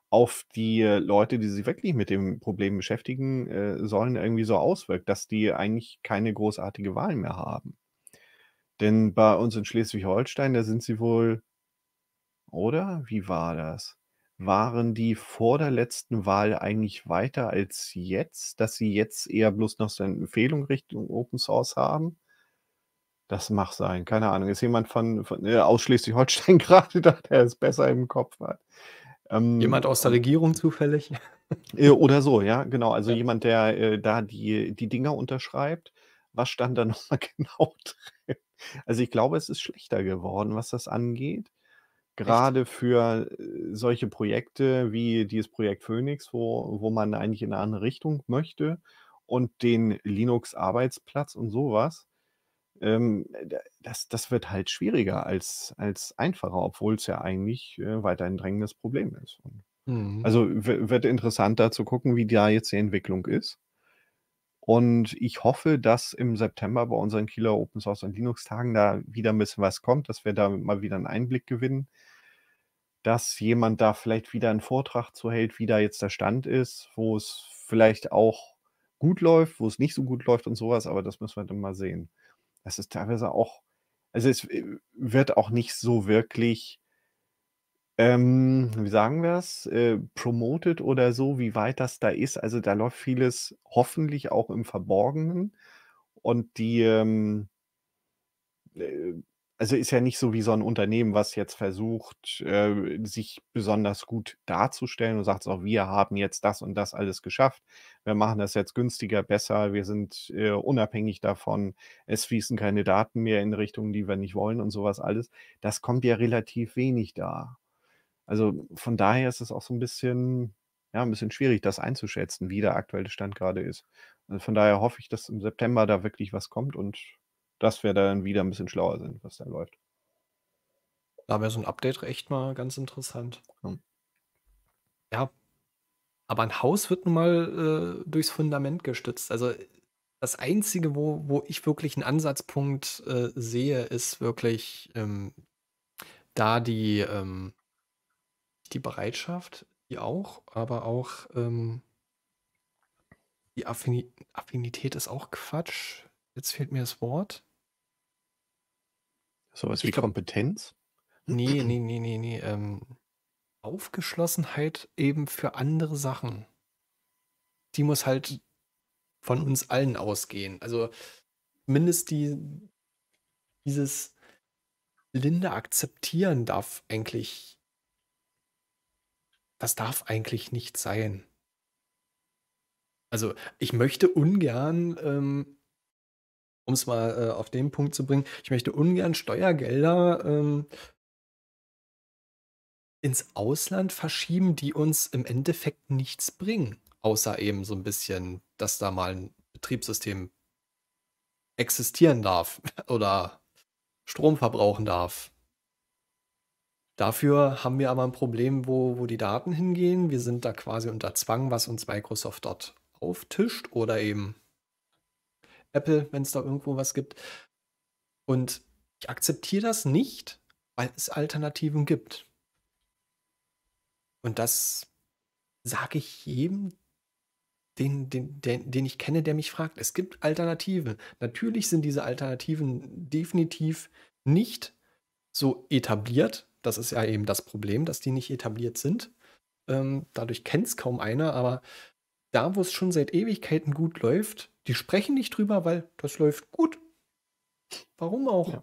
auf die Leute, die sich wirklich mit dem Problem beschäftigen sollen, irgendwie so auswirkt, dass die eigentlich keine großartige Wahl mehr haben. Denn bei uns in Schleswig-Holstein, da sind sie wohl, oder? Wie war das? Waren die vor der letzten Wahl eigentlich weiter als jetzt, dass sie jetzt eher bloß noch so eine Empfehlung Richtung Open Source haben? Das mag sein, keine Ahnung. Ist jemand aus Schleswig-Holstein gerade da, der es besser im Kopf hat? Jemand aus der Regierung zufällig? Oder so, ja, genau. Also jemand, der da die Dinger unterschreibt. Was stand da nochmal genau drin? Also ich glaube, es ist schlechter geworden, was das angeht. Gerade für solche Projekte wie dieses Projekt Phoenix, wo man eigentlich in eine andere Richtung möchte und den Linux-Arbeitsplatz und sowas, das wird halt schwieriger als einfacher, obwohl es ja eigentlich weiter ein drängendes Problem ist. Also wird interessant da zu gucken, wie da jetzt die Entwicklung ist. Und ich hoffe, dass im September bei unseren Kieler Open Source und Linux-Tagen da wieder ein bisschen was kommt, dass wir da mal wieder einen Einblick gewinnen, dass jemand da vielleicht wieder einen Vortrag zu hält, wie da jetzt der Stand ist, wo es vielleicht auch gut läuft, wo es nicht so gut läuft und sowas, aber das müssen wir dann mal sehen. Das ist teilweise auch, also es wird auch nicht so wirklich, wie sagen wir es, promoted oder so, wie weit das da ist. Also da läuft vieles hoffentlich auch im Verborgenen und Also ist ja nicht so wie so ein Unternehmen, was jetzt versucht, sich besonders gut darzustellen und sagt so, wir haben jetzt das und das alles geschafft, wir machen das jetzt günstiger, besser, wir sind unabhängig davon, es fließen keine Daten mehr in Richtungen, die wir nicht wollen und sowas alles. Das kommt ja relativ wenig da. Also von daher ist es auch so ein bisschen, ja, ein bisschen schwierig, das einzuschätzen, wie der aktuelle Stand gerade ist. Also von daher hoffe ich, dass im September da wirklich was kommt und dass wir dann wieder ein bisschen schlauer sind, was da läuft. Da wäre so ein Update echt mal ganz interessant. Ja. Aber ein Haus wird nun mal durchs Fundament gestützt. Also das Einzige, wo ich wirklich einen Ansatzpunkt sehe, ist wirklich da die Bereitschaft, die auch, aber auch die Affinität ist auch Quatsch. Jetzt fehlt mir das Wort. Sowas wie Kompetenz? Nee. Aufgeschlossenheit eben für andere Sachen. Die muss halt von uns allen ausgehen. Also zumindest dieses Linde akzeptieren darf eigentlich, das darf eigentlich nicht sein. Also ich möchte ungern um es mal auf den Punkt zu bringen, ich möchte ungern Steuergelder ins Ausland verschieben, die uns im Endeffekt nichts bringen. Außer eben so ein bisschen, dass da mal ein Betriebssystem existieren darf oder Strom verbrauchen darf. Dafür haben wir aber ein Problem, wo die Daten hingehen. Wir sind da quasi unter Zwang, was uns Microsoft dort auftischt oder eben Apple, wenn es da irgendwo was gibt. Und ich akzeptiere das nicht, weil es Alternativen gibt. Und das sage ich jedem, den ich kenne, der mich fragt. Es gibt Alternativen. Natürlich sind diese Alternativen definitiv nicht so etabliert. Das ist ja eben das Problem, dass die nicht etabliert sind. Dadurch kennt es kaum einer, aber da, wo es schon seit Ewigkeiten gut läuft, die sprechen nicht drüber, weil das läuft gut. Warum auch? Ja.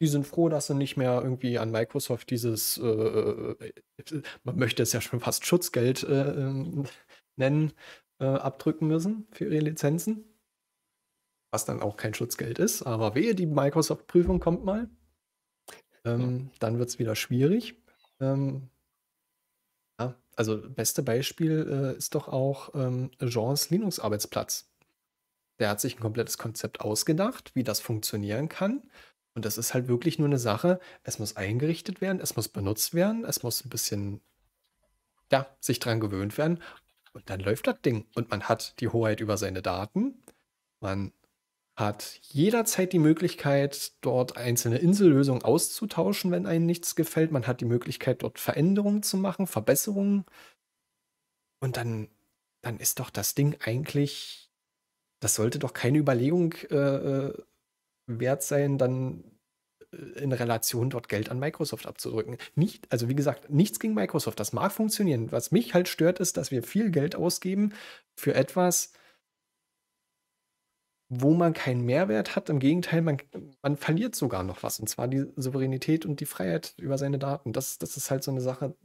Die sind froh, dass sie nicht mehr irgendwie an Microsoft dieses, man möchte es ja schon fast Schutzgeld nennen, abdrücken müssen für ihre Lizenzen. Was dann auch kein Schutzgeld ist, aber wehe, die Microsoft-Prüfung kommt mal. Dann wird es wieder schwierig. Also das beste Beispiel ist doch auch Jeans Linux-Arbeitsplatz. Der hat sich ein komplettes Konzept ausgedacht, wie das funktionieren kann. Und das ist halt wirklich nur eine Sache, es muss eingerichtet werden, es muss benutzt werden, es muss ein bisschen sich dran gewöhnt werden. Und dann läuft das Ding. Und man hat die Hoheit über seine Daten. Man hat jederzeit die Möglichkeit, dort einzelne Insellösungen auszutauschen, wenn einem nichts gefällt. Man hat die Möglichkeit, dort Veränderungen zu machen, Verbesserungen. Und dann ist doch das Ding eigentlich, das sollte doch keine Überlegung wert sein, dann in Relation dort Geld an Microsoft abzudrücken. Nicht, also wie gesagt, nichts gegen Microsoft. Das mag funktionieren. Was mich halt stört, ist, dass wir viel Geld ausgeben für etwas, wo man keinen Mehrwert hat. Im Gegenteil, man verliert sogar noch was. Und zwar die Souveränität und die Freiheit über seine Daten. Das ist halt so eine Sache,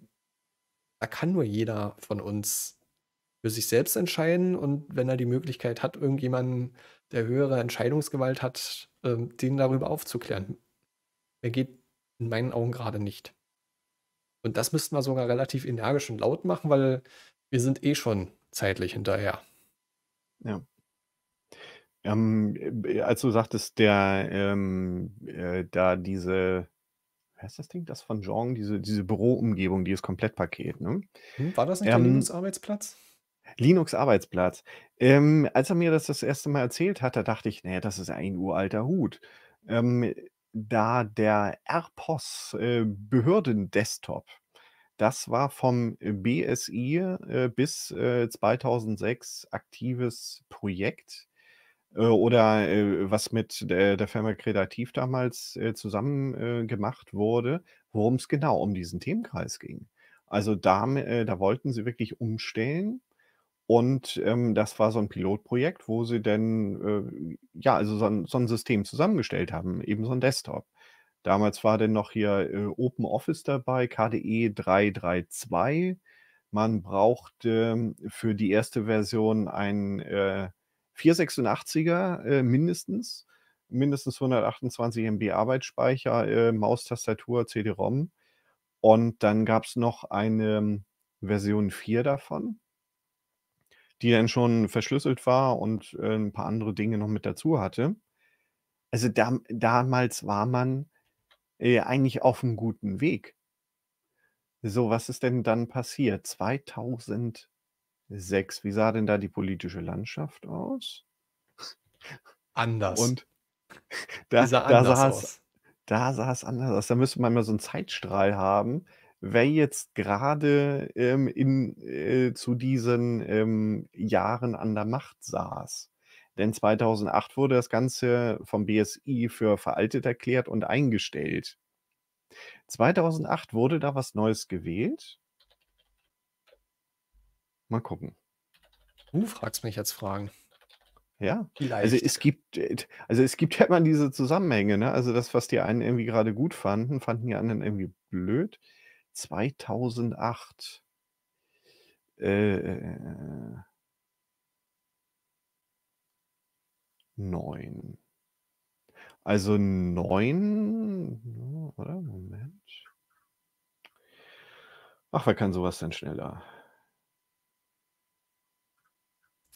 da kann nur jeder von uns für sich selbst entscheiden. Und wenn er die Möglichkeit hat, irgendjemanden, der höhere Entscheidungsgewalt hat, den darüber aufzuklären. Der geht in meinen Augen gerade nicht. Und das müssten wir sogar relativ energisch und laut machen, weil wir sind eh schon zeitlich hinterher. Ja. Als du sagtest, da diese, wer ist das Ding, das von Jean, diese Büroumgebung, dieses Komplettpaket, ne? War das nicht der Linux-Arbeitsplatz? Linux-Arbeitsplatz. Als er mir das erste Mal erzählt hat, da dachte ich, naja, das ist ein uralter Hut. Da der Airpos-Behördendesktop, das war vom BSI bis 2006 aktives Projekt. Oder was mit der Firma Kredativ damals zusammen gemacht wurde, worum es genau um diesen Themenkreis ging. Also da wollten sie wirklich umstellen Und das war so ein Pilotprojekt, wo sie dann so ein System zusammengestellt haben, eben so ein Desktop. Damals war dann noch hier OpenOffice dabei, KDE 3.3.2. Man brauchte für die erste Version ein 486er mindestens 128 MB Arbeitsspeicher, Maustastatur, CD-ROM. Und dann gab es noch eine Version 4 davon, die dann schon verschlüsselt war und ein paar andere Dinge noch mit dazu hatte. Also damals war man eigentlich auf einem guten Weg. So, was ist denn dann passiert? 2006, wie sah denn da die politische Landschaft aus? Anders. Und da sah es anders aus. Da müsste man mal so einen Zeitstrahl haben, wer jetzt gerade zu diesen Jahren an der Macht saß. Denn 2008 wurde das Ganze vom BSI für veraltet erklärt und eingestellt. 2008 wurde da was Neues gewählt. Mal gucken. Du fragst mich jetzt Fragen. Ja, vielleicht. Also es gibt ja immer diese Zusammenhänge, ne? Also das, was die einen irgendwie gerade gut fanden, fanden die anderen irgendwie blöd. 2008. Neun. Also 9, oder? Moment. Ach, wer kann sowas denn schneller?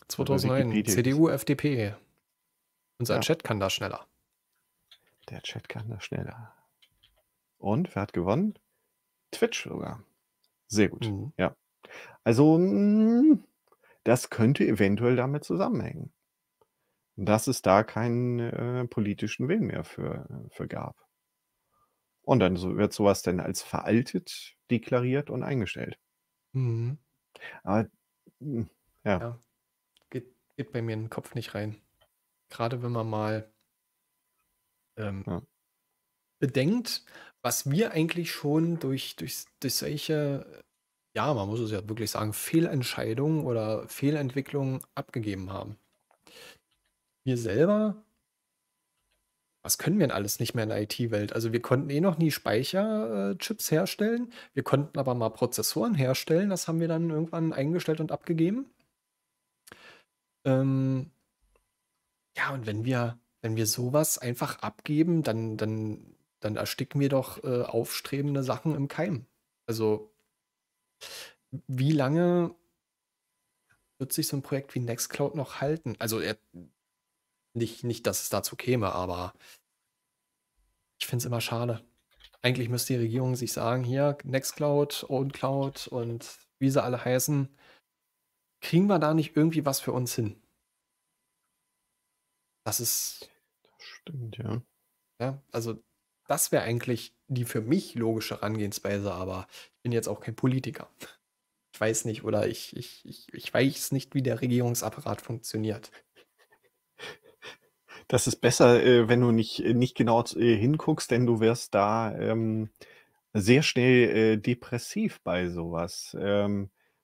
2009, CDU, FDP. Unser Chat kann da schneller. Der Chat kann da schneller. Und, wer hat gewonnen? Twitch sogar. Sehr gut, ja. Also, das könnte eventuell damit zusammenhängen, dass es da keinen politischen Willen mehr für gab. Und dann wird sowas dann als veraltet deklariert und eingestellt. Mhm. Aber ja. Geht bei mir in den Kopf nicht rein. Gerade wenn man mal bedenkt, was wir eigentlich schon durch solche, ja, man muss es ja wirklich sagen, Fehlentscheidungen oder Fehlentwicklungen abgegeben haben. Wir selber, was können wir denn alles nicht mehr in der IT-Welt? Also wir konnten noch nie Speicherchips herstellen. Wir konnten aber mal Prozessoren herstellen. Das haben wir dann irgendwann eingestellt und abgegeben. Und wenn wir sowas einfach abgeben, dann ersticken wir doch aufstrebende Sachen im Keim. Also wie lange wird sich so ein Projekt wie Nextcloud noch halten? Also nicht, dass es dazu käme, aber ich finde es immer schade. Eigentlich müsste die Regierung sich sagen, hier, Nextcloud, OwnCloud und wie sie alle heißen, kriegen wir da nicht irgendwie was für uns hin? Das stimmt, ja. Ja, also das wäre eigentlich die für mich logische Herangehensweise, aber ich bin jetzt auch kein Politiker. Ich weiß nicht, oder ich weiß nicht, wie der Regierungsapparat funktioniert. Das ist besser, wenn du nicht genau hinguckst, denn du wirst da sehr schnell depressiv bei sowas.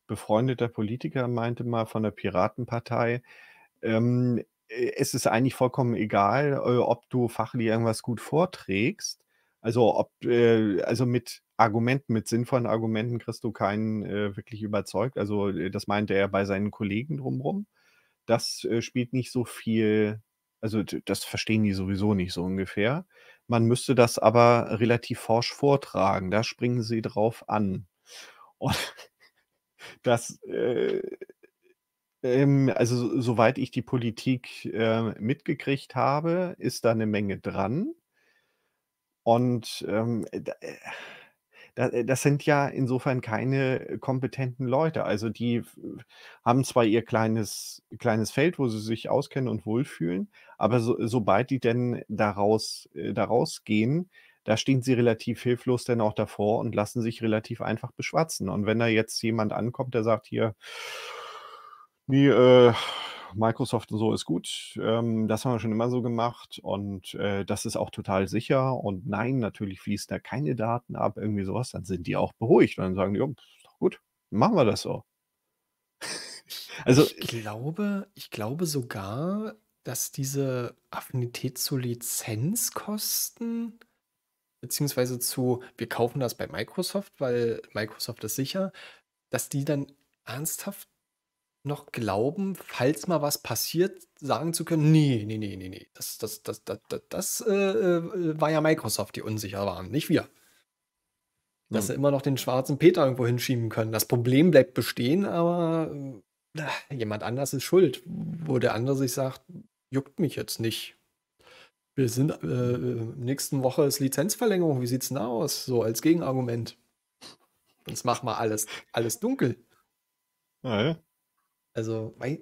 Befreundeter Politiker meinte mal von der Piratenpartei, es ist eigentlich vollkommen egal, ob du fachlich irgendwas gut vorträgst. Also, mit Argumenten, mit sinnvollen Argumenten kriegst du keinen wirklich überzeugt. Also das meinte er bei seinen Kollegen drumherum. Das spielt nicht so viel... Also das verstehen die sowieso nicht so ungefähr. Man müsste das aber relativ forsch vortragen. Da springen sie drauf an. Und das, also soweit ich die Politik mitgekriegt habe, ist da eine Menge dran. Und das sind ja insofern keine kompetenten Leute. Also die haben zwar ihr kleines Feld, wo sie sich auskennen und wohlfühlen, aber sobald die denn daraus gehen, da stehen sie relativ hilflos dann auch davor und lassen sich relativ einfach beschwatzen. Und wenn da jetzt jemand ankommt, der sagt hier, nee, Microsoft und so ist gut, das haben wir schon immer so gemacht und das ist auch total sicher und nein, natürlich fließen da keine Daten ab, irgendwie sowas, dann sind die auch beruhigt und dann sagen die, ja, ist doch gut, machen wir das so. Also ich glaube sogar, dass diese Affinität zu Lizenzkosten beziehungsweise zu, wir kaufen das bei Microsoft, weil Microsoft ist sicher, dass die dann ernsthaft noch glauben, falls mal was passiert, sagen zu können, nee, das war ja Microsoft, die unsicher waren, nicht wir. Dass sie immer noch den schwarzen Peter irgendwo hinschieben können. Das Problem bleibt bestehen, aber jemand anders ist schuld, wo der andere sich sagt, juckt mich jetzt nicht. Wir sind, nächsten Woche ist Lizenzverlängerung, wie sieht's denn da aus? So als Gegenargument. Sonst machen wir alles dunkel. Ja. Also, wie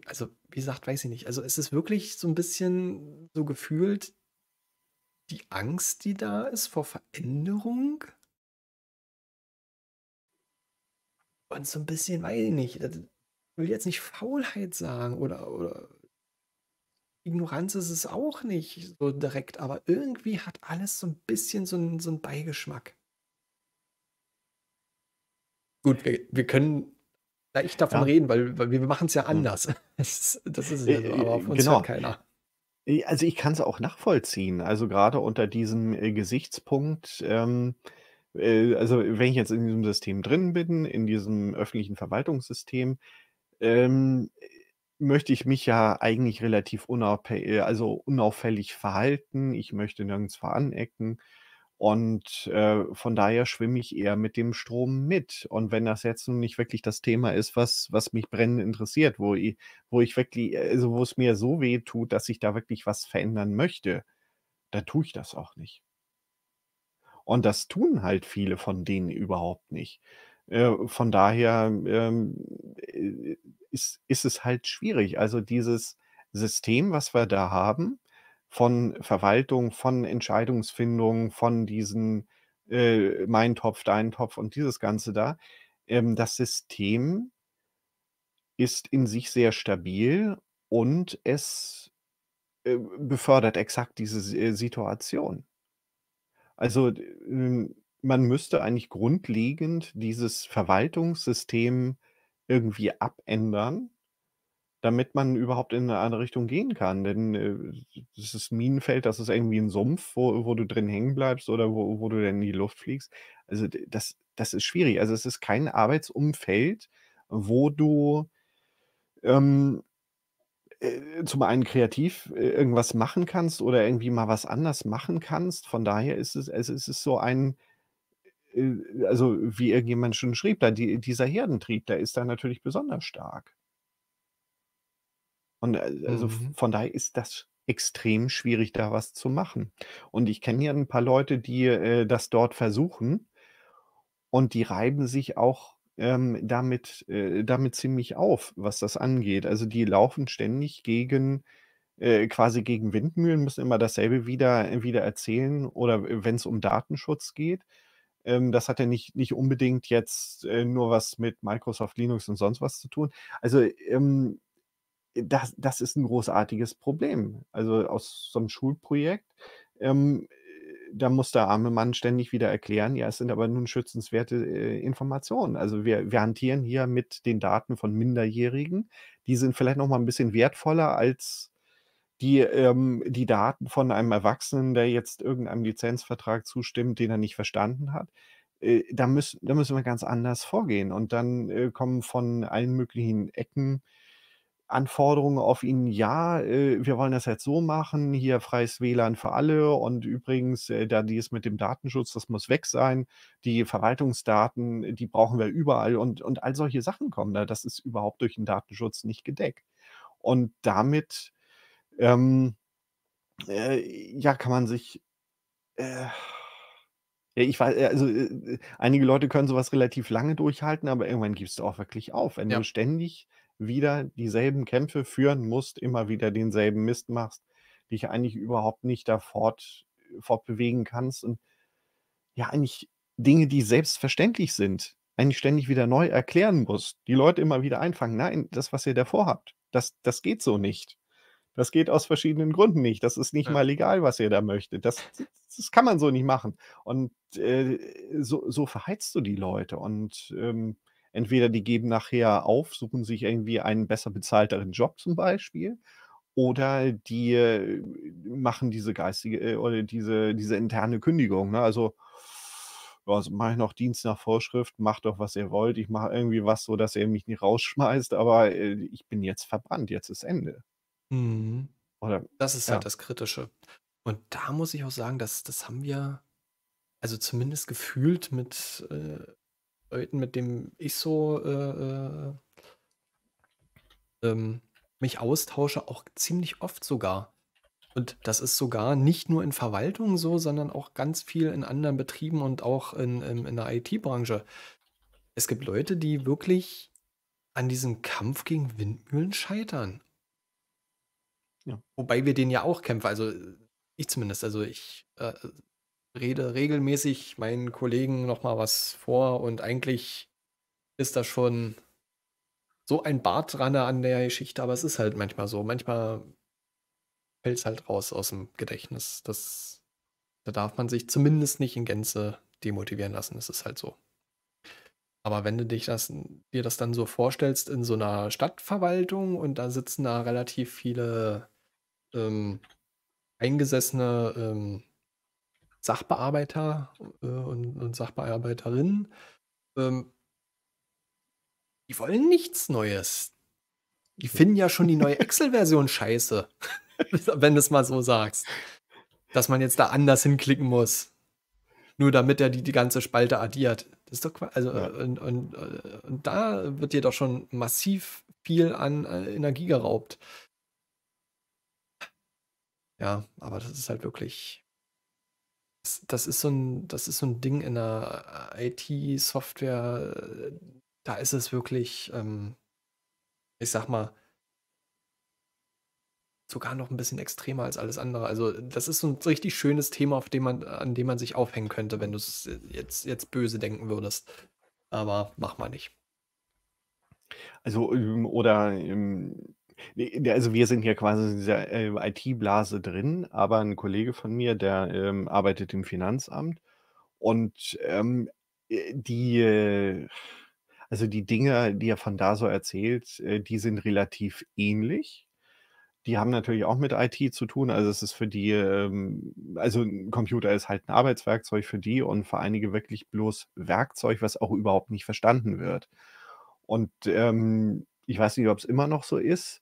gesagt, weiß ich nicht. Also es ist wirklich so ein bisschen so gefühlt die Angst, die da ist vor Veränderung. Und so ein bisschen, weiß ich nicht, ich will jetzt nicht Faulheit sagen oder Ignoranz ist es auch nicht so direkt, aber irgendwie hat alles so ein bisschen so einen Beigeschmack. Gut, wir können leicht davon reden, weil wir machen es ja anders. Das ist ja so, aber auf uns hört keiner. Also ich kann es auch nachvollziehen, also gerade unter diesem Gesichtspunkt, also wenn ich jetzt in diesem System drin bin, in diesem öffentlichen Verwaltungssystem, möchte ich mich ja eigentlich relativ unauffällig verhalten. Ich möchte nirgends veranecken und von daher schwimme ich eher mit dem Strom mit. Und wenn das jetzt nun nicht wirklich das Thema ist, was mich brennend interessiert, wo ich wirklich, also wo es mir so weh tut, dass ich da wirklich was verändern möchte, dann tue ich das auch nicht. Und das tun halt viele von denen überhaupt nicht. Von daher ist es halt schwierig. Also dieses System, was wir da haben, von Verwaltung, von Entscheidungsfindung, von diesen mein Topf, dein Topf und dieses Ganze da, das System ist in sich sehr stabil und es befördert exakt diese Situation. Also man müsste eigentlich grundlegend dieses Verwaltungssystem irgendwie abändern, damit man überhaupt in eine andere Richtung gehen kann. Denn das ist Minenfeld, das ist irgendwie ein Sumpf, wo du drin hängen bleibst oder wo du dann in die Luft fliegst. Also das ist schwierig. Also es ist kein Arbeitsumfeld, wo du zum einen kreativ irgendwas machen kannst oder irgendwie mal was anders machen kannst. Von daher ist es ist so ein, also wie irgendjemand schon schrieb, da dieser Herdentrieb, der ist da natürlich besonders stark. Und also von daher ist das extrem schwierig, da was zu machen. Und ich kenne ja ein paar Leute, die das dort versuchen und die reiben sich auch damit ziemlich auf, was das angeht. Also die laufen ständig quasi gegen Windmühlen, müssen immer dasselbe wieder erzählen. Oder wenn es um Datenschutz geht, das hat ja nicht unbedingt jetzt nur was mit Microsoft Linux und sonst was zu tun. Also das ist ein großartiges Problem. Also aus so einem Schulprojekt, da muss der arme Mann ständig wieder erklären, ja, es sind aber nun schützenswerte Informationen. Also wir hantieren hier mit den Daten von Minderjährigen. Die sind vielleicht noch mal ein bisschen wertvoller als die Daten von einem Erwachsenen, der jetzt irgendeinem Lizenzvertrag zustimmt, den er nicht verstanden hat. Da müssen wir ganz anders vorgehen. Und dann kommen von allen möglichen Ecken Anforderungen auf ihn, ja, wir wollen das jetzt so machen, hier freies WLAN für alle und übrigens, da dies mit dem Datenschutz, das muss weg sein, die Verwaltungsdaten, die brauchen wir überall und all solche Sachen kommen da, das ist überhaupt durch den Datenschutz nicht gedeckt. Und damit kann man sich ich weiß, also einige Leute können sowas relativ lange durchhalten, aber irgendwann gibst du auch wirklich auf, wenn du ständig wieder dieselben Kämpfe führen musst, immer wieder denselben Mist machst, dich eigentlich überhaupt nicht da fortbewegen kannst und ja, eigentlich Dinge, die selbstverständlich sind, eigentlich ständig wieder neu erklären musst, die Leute immer wieder einfangen, nein, das, was ihr davor habt, das geht so nicht. Das geht aus verschiedenen Gründen nicht. Das ist nicht mal legal, was ihr da möchtet. Das kann man so nicht machen. Und so verheizt du die Leute und Entweder die geben nachher auf, suchen sich irgendwie einen besser bezahlteren Job zum Beispiel, oder die machen diese geistige oder diese interne Kündigung. Ne? Also mache ich noch Dienst nach Vorschrift, macht doch, was ihr wollt. Ich mache irgendwie was so, dass ihr mich nicht rausschmeißt, aber ich bin jetzt verbrannt, jetzt ist Ende. Mhm. Oder, das ist halt das Kritische. Und da muss ich auch sagen, das haben wir, also zumindest gefühlt mit Leuten, mit denen ich so mich austausche, auch ziemlich oft sogar. Und das ist sogar nicht nur in Verwaltung so, sondern auch ganz viel in anderen Betrieben und auch in der IT-Branche. Es gibt Leute, die wirklich an diesem Kampf gegen Windmühlen scheitern. Ja. Wobei wir den ja auch kämpfen, also ich zumindest. Also ich rede regelmäßig meinen Kollegen nochmal was vor und eigentlich ist das schon so ein Bartranne an der Geschichte, aber es ist halt manchmal so. Manchmal fällt es halt raus aus dem Gedächtnis. Da darf man sich zumindest nicht in Gänze demotivieren lassen. Das ist halt so. Aber wenn du dir das dann so vorstellst in so einer Stadtverwaltung und da sitzen da relativ viele eingesessene Sachbearbeiter und Sachbearbeiterinnen, die wollen nichts Neues. Die finden ja schon die neue Excel-Version scheiße. Wenn du es mal so sagst. Dass man jetzt da anders hinklicken muss. Nur damit er die ganze Spalte addiert. Das ist doch quasi. Also, ja. Und da wird dir doch schon massiv viel an Energie geraubt. Ja, aber das ist halt wirklich. Das ist so ein Ding in der IT-Software. Da ist es wirklich, ich sag mal, sogar noch ein bisschen extremer als alles andere. Also das ist so ein richtig schönes Thema, an dem man sich aufhängen könnte, wenn du es jetzt böse denken würdest. Aber mach mal nicht. Also wir sind hier quasi in dieser IT-Blase drin, aber ein Kollege von mir, der arbeitet im Finanzamt und die Dinge, die er von da so erzählt, die sind relativ ähnlich. Die haben natürlich auch mit IT zu tun. Also es ist für die, also ein Computer ist halt ein Arbeitswerkzeug für die und für einige wirklich bloß Werkzeug, was auch überhaupt nicht verstanden wird. Und ich weiß nicht, ob es immer noch so ist.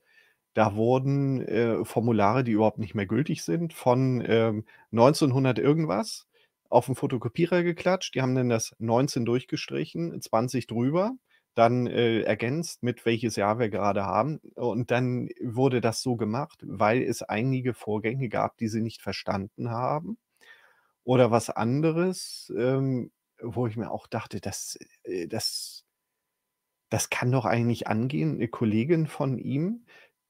Da wurden Formulare, die überhaupt nicht mehr gültig sind, von 1900 irgendwas auf den Fotokopierer geklatscht. Die haben dann das 19 durchgestrichen, 20 drüber. Dann ergänzt, mit welches Jahr wir gerade haben. Und dann wurde das so gemacht, weil es einige Vorgänge gab, die sie nicht verstanden haben. Oder was anderes, wo ich mir auch dachte, das kann doch eigentlich angehen. Eine Kollegin von ihm,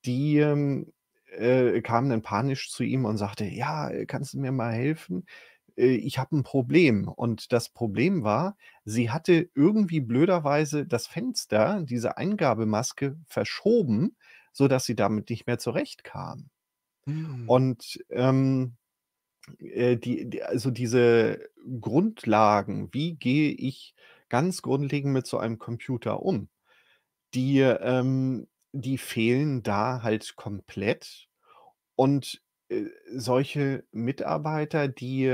die kam dann panisch zu ihm und sagte, ja, kannst du mir mal helfen? Ich habe ein Problem. Und das Problem war, sie hatte irgendwie blöderweise das Fenster, diese Eingabemaske, verschoben, sodass sie damit nicht mehr zurechtkam. Mhm. Und also diese Grundlagen, wie gehe ich ganz grundlegend mit so einem Computer um, die fehlen da halt komplett. Und solche Mitarbeiter, die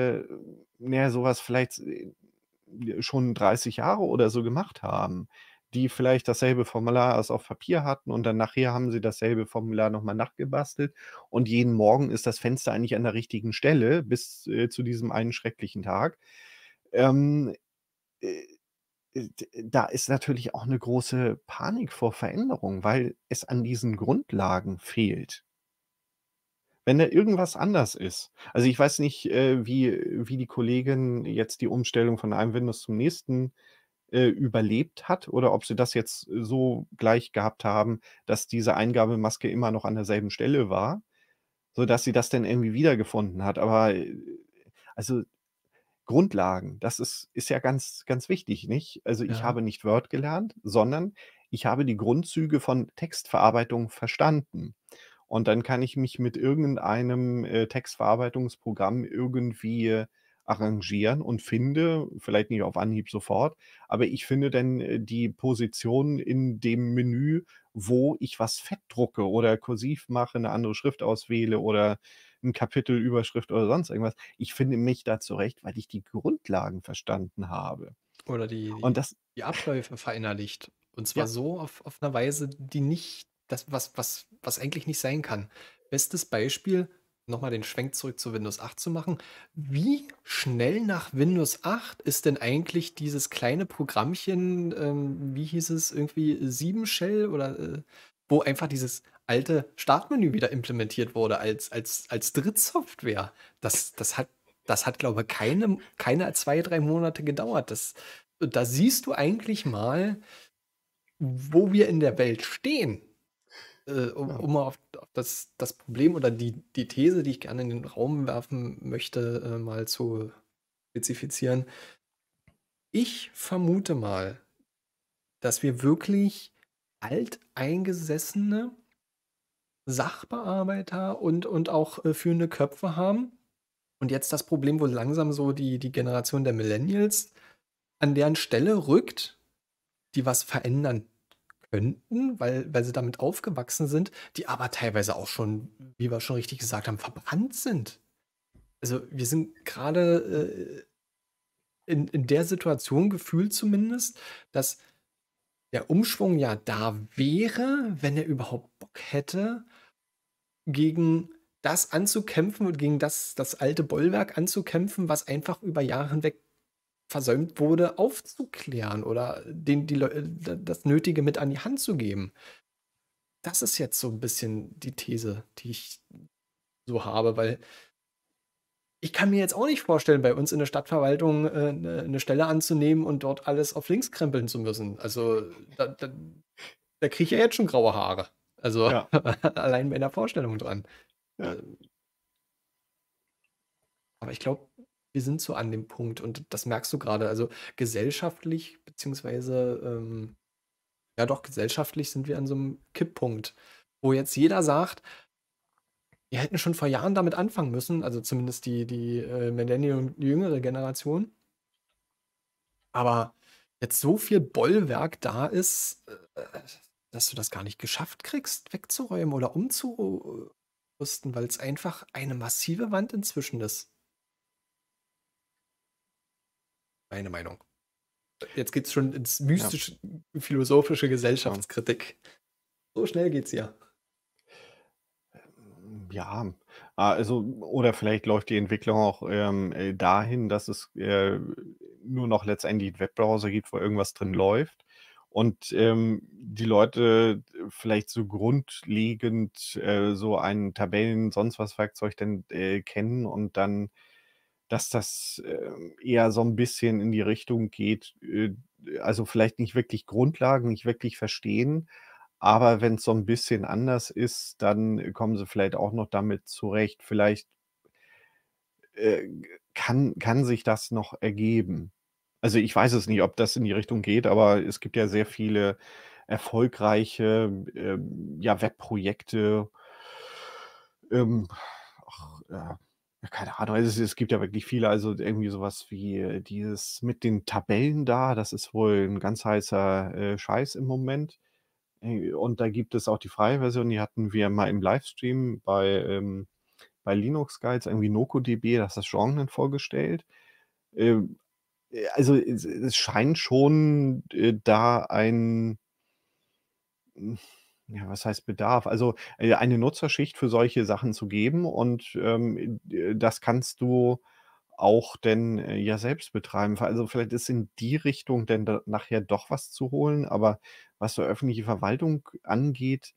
sowas vielleicht schon 30 Jahre oder so gemacht haben, die vielleicht dasselbe Formular als auf Papier hatten und dann nachher haben sie dasselbe Formular nochmal nachgebastelt und jeden Morgen ist das Fenster eigentlich an der richtigen Stelle bis zu diesem einen schrecklichen Tag. Da ist natürlich auch eine große Panik vor Veränderung, weil es an diesen Grundlagen fehlt. Wenn da irgendwas anders ist. Also ich weiß nicht, wie die Kollegin jetzt die Umstellung von einem Windows zum nächsten überlebt hat oder ob sie das jetzt so gleich gehabt haben, dass diese Eingabemaske immer noch an derselben Stelle war, sodass sie das dann irgendwie wiedergefunden hat. Aber also Grundlagen, das ist ja ganz, ganz wichtig, nicht? Also ich habe nicht Word gelernt, sondern ich habe die Grundzüge von Textverarbeitung verstanden. Und dann kann ich mich mit irgendeinem Textverarbeitungsprogramm irgendwie arrangieren und finde, vielleicht nicht auf Anhieb sofort, aber ich finde dann die Position in dem Menü, wo ich was fettdrucke oder kursiv mache, eine andere Schrift auswähle oder ein Kapitel, Überschrift oder sonst irgendwas. Ich finde mich da zurecht, weil ich die Grundlagen verstanden habe. Oder die Abläufe verinnerlicht. Und zwar so auf einer Weise, die nicht, was eigentlich nicht sein kann. Bestes Beispiel, nochmal den Schwenk zurück zu Windows 8 zu machen. Wie schnell nach Windows 8 ist denn eigentlich dieses kleine Programmchen, wie hieß es, irgendwie 7-Shell oder wo einfach dieses alte Startmenü wieder implementiert wurde als Drittsoftware. Das hat, glaube ich, keine 2-3 Monate gedauert. Da siehst du eigentlich mal, wo wir in der Welt stehen. Um mal auf das Problem oder die These, die ich gerne in den Raum werfen möchte, mal zu spezifizieren. Ich vermute mal, dass wir wirklich alteingesessene Sachbearbeiter und auch führende Köpfe haben. Und jetzt das Problem, wo langsam so die Generation der Millennials an deren Stelle rückt, die was verändern könnten, weil sie damit aufgewachsen sind, die aber teilweise auch schon, wie wir schon richtig gesagt haben, verbrannt sind. Also wir sind gerade in der Situation gefühlt zumindest, dass der Umschwung ja da wäre, wenn er überhaupt Bock hätte, gegen das anzukämpfen und gegen das alte Bollwerk anzukämpfen, was einfach über Jahre hinweg versäumt wurde, aufzuklären oder das Nötige mit an die Hand zu geben. Das ist jetzt so ein bisschen die These, die ich so habe, weil ich kann mir jetzt auch nicht vorstellen, bei uns in der Stadtverwaltung eine Stelle anzunehmen und dort alles auf links krempeln zu müssen. Also da kriege ich ja jetzt schon graue Haare. Also allein bei der Vorstellung dran. Ja. Aber ich glaube, wir sind so an dem Punkt und das merkst du gerade. Also gesellschaftlich, beziehungsweise gesellschaftlich sind wir an so einem Kipppunkt, wo jetzt jeder sagt, wir hätten schon vor Jahren damit anfangen müssen, also zumindest die Millennial und die jüngere Generation. Aber jetzt so viel Bollwerk da ist, dass du das gar nicht geschafft kriegst, wegzuräumen oder umzurüsten, weil es einfach eine massive Wand inzwischen ist. Meine Meinung. Jetzt geht es schon ins mystische, philosophische Gesellschaftskritik. So schnell geht's ja. Ja, also oder vielleicht läuft die Entwicklung auch dahin, dass es nur noch letztendlich Webbrowser gibt, wo irgendwas drin läuft und die Leute vielleicht so grundlegend so ein Tabellen, sonst was Werkzeug denn kennen und dann, dass das eher so ein bisschen in die Richtung geht, also vielleicht nicht wirklich Grundlagen, nicht wirklich verstehen. Aber wenn es so ein bisschen anders ist, dann kommen sie vielleicht auch noch damit zurecht. Vielleicht kann sich das noch ergeben. Also ich weiß es nicht, ob das in die Richtung geht, aber es gibt ja sehr viele erfolgreiche Webprojekte. Keine Ahnung, es gibt ja wirklich viele, also irgendwie sowas wie dieses mit den Tabellen da, das ist wohl ein ganz heißer Scheiß im Moment. Und da gibt es auch die freie Version, die hatten wir mal im Livestream bei Linux Guides, irgendwie NocoDB, das hat Jean dann vorgestellt. Also es scheint schon da ein, was heißt Bedarf, also eine Nutzerschicht für solche Sachen zu geben und das kannst du auch denn ja selbst betreiben. Also vielleicht ist in die Richtung denn nachher doch was zu holen, aber was so öffentliche Verwaltung angeht,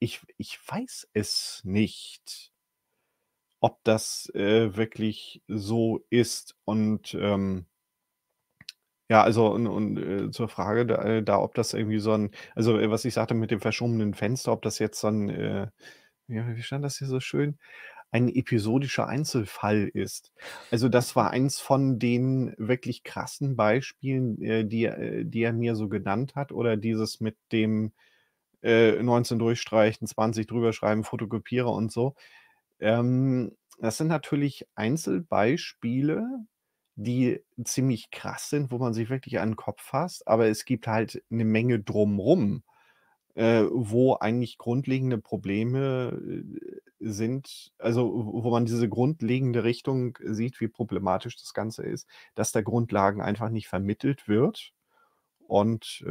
ich weiß es nicht, ob das wirklich so ist. Und zur Frage da, ob das irgendwie so ein, also was ich sagte mit dem verschobenen Fenster, ob das jetzt so ein, wie stand das hier so schön? Ein episodischer Einzelfall ist. Also das war eins von den wirklich krassen Beispielen, die er mir so genannt hat, oder dieses mit dem 19 durchstreichen, 20 drüber schreiben, Fotokopiere und so. Das sind natürlich Einzelbeispiele, die ziemlich krass sind, wo man sich wirklich an den Kopf fasst, aber es gibt halt eine Menge drumrum, wo eigentlich grundlegende Probleme sind, also wo man diese grundlegende Richtung sieht, wie problematisch das Ganze ist, dass da Grundlagen einfach nicht vermittelt wird. Und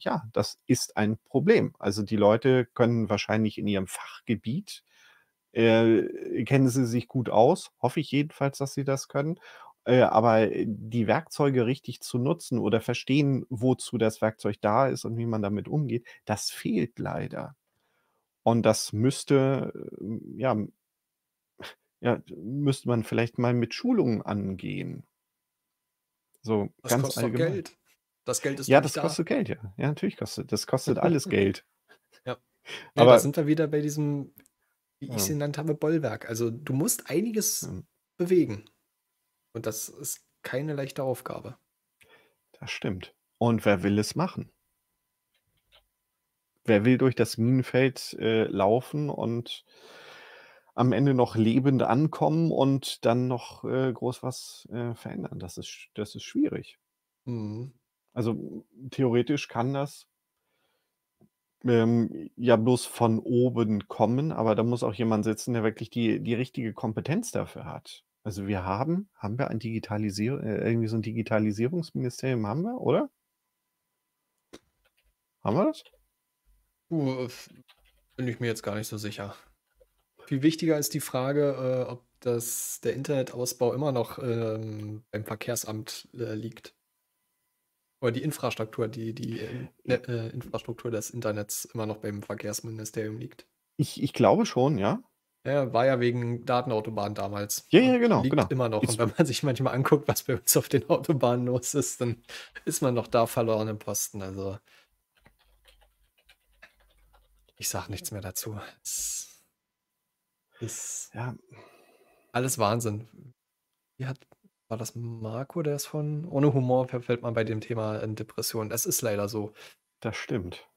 ja, das ist ein Problem. Also die Leute können wahrscheinlich in ihrem Fachgebiet, kennen sie sich gut aus, hoffe ich jedenfalls, dass sie das können, aber die Werkzeuge richtig zu nutzen oder verstehen, wozu das Werkzeug da ist und wie man damit umgeht, das fehlt leider. Und das müsste, müsste man vielleicht mal mit Schulungen angehen. So, das ganz kostet allgemein. Doch Geld. Das Geld ist ja, das kostet Geld, ja. Ja, natürlich kostet das. Kostet alles Geld. Ja. Ja, aber da sind wir wieder bei diesem, wie ich es genannt habe, Bollwerk. Also du musst einiges bewegen. Und das ist keine leichte Aufgabe. Das stimmt. Und wer will es machen? Wer will durch das Minenfeld laufen und am Ende noch lebend ankommen und dann noch groß was verändern? Das ist schwierig. Mhm. Also theoretisch kann das ja bloß von oben kommen, aber da muss auch jemand sitzen, der wirklich die richtige Kompetenz dafür hat. Also wir haben wir ein Digitalisierungsministerium, haben wir, oder? Haben wir das? Bin ich mir jetzt gar nicht so sicher. Viel wichtiger ist die Frage, ob der Internetausbau immer noch beim Verkehrsamt liegt. Oder die Infrastruktur, die Infrastruktur des Internets immer noch beim Verkehrsministerium liegt. Ich glaube schon, ja. Ja, war ja wegen Datenautobahnen damals. Ja, genau. Liegt immer noch. Und wenn man sich manchmal anguckt, was bei uns auf den Autobahnen los ist, dann ist man noch da verloren im Posten. Also ich sage nichts mehr dazu. Es ist alles Wahnsinn. War das Marco, der ist von... Ohne Humor verfällt man bei dem Thema in Depressionen. Das ist leider so. Das stimmt.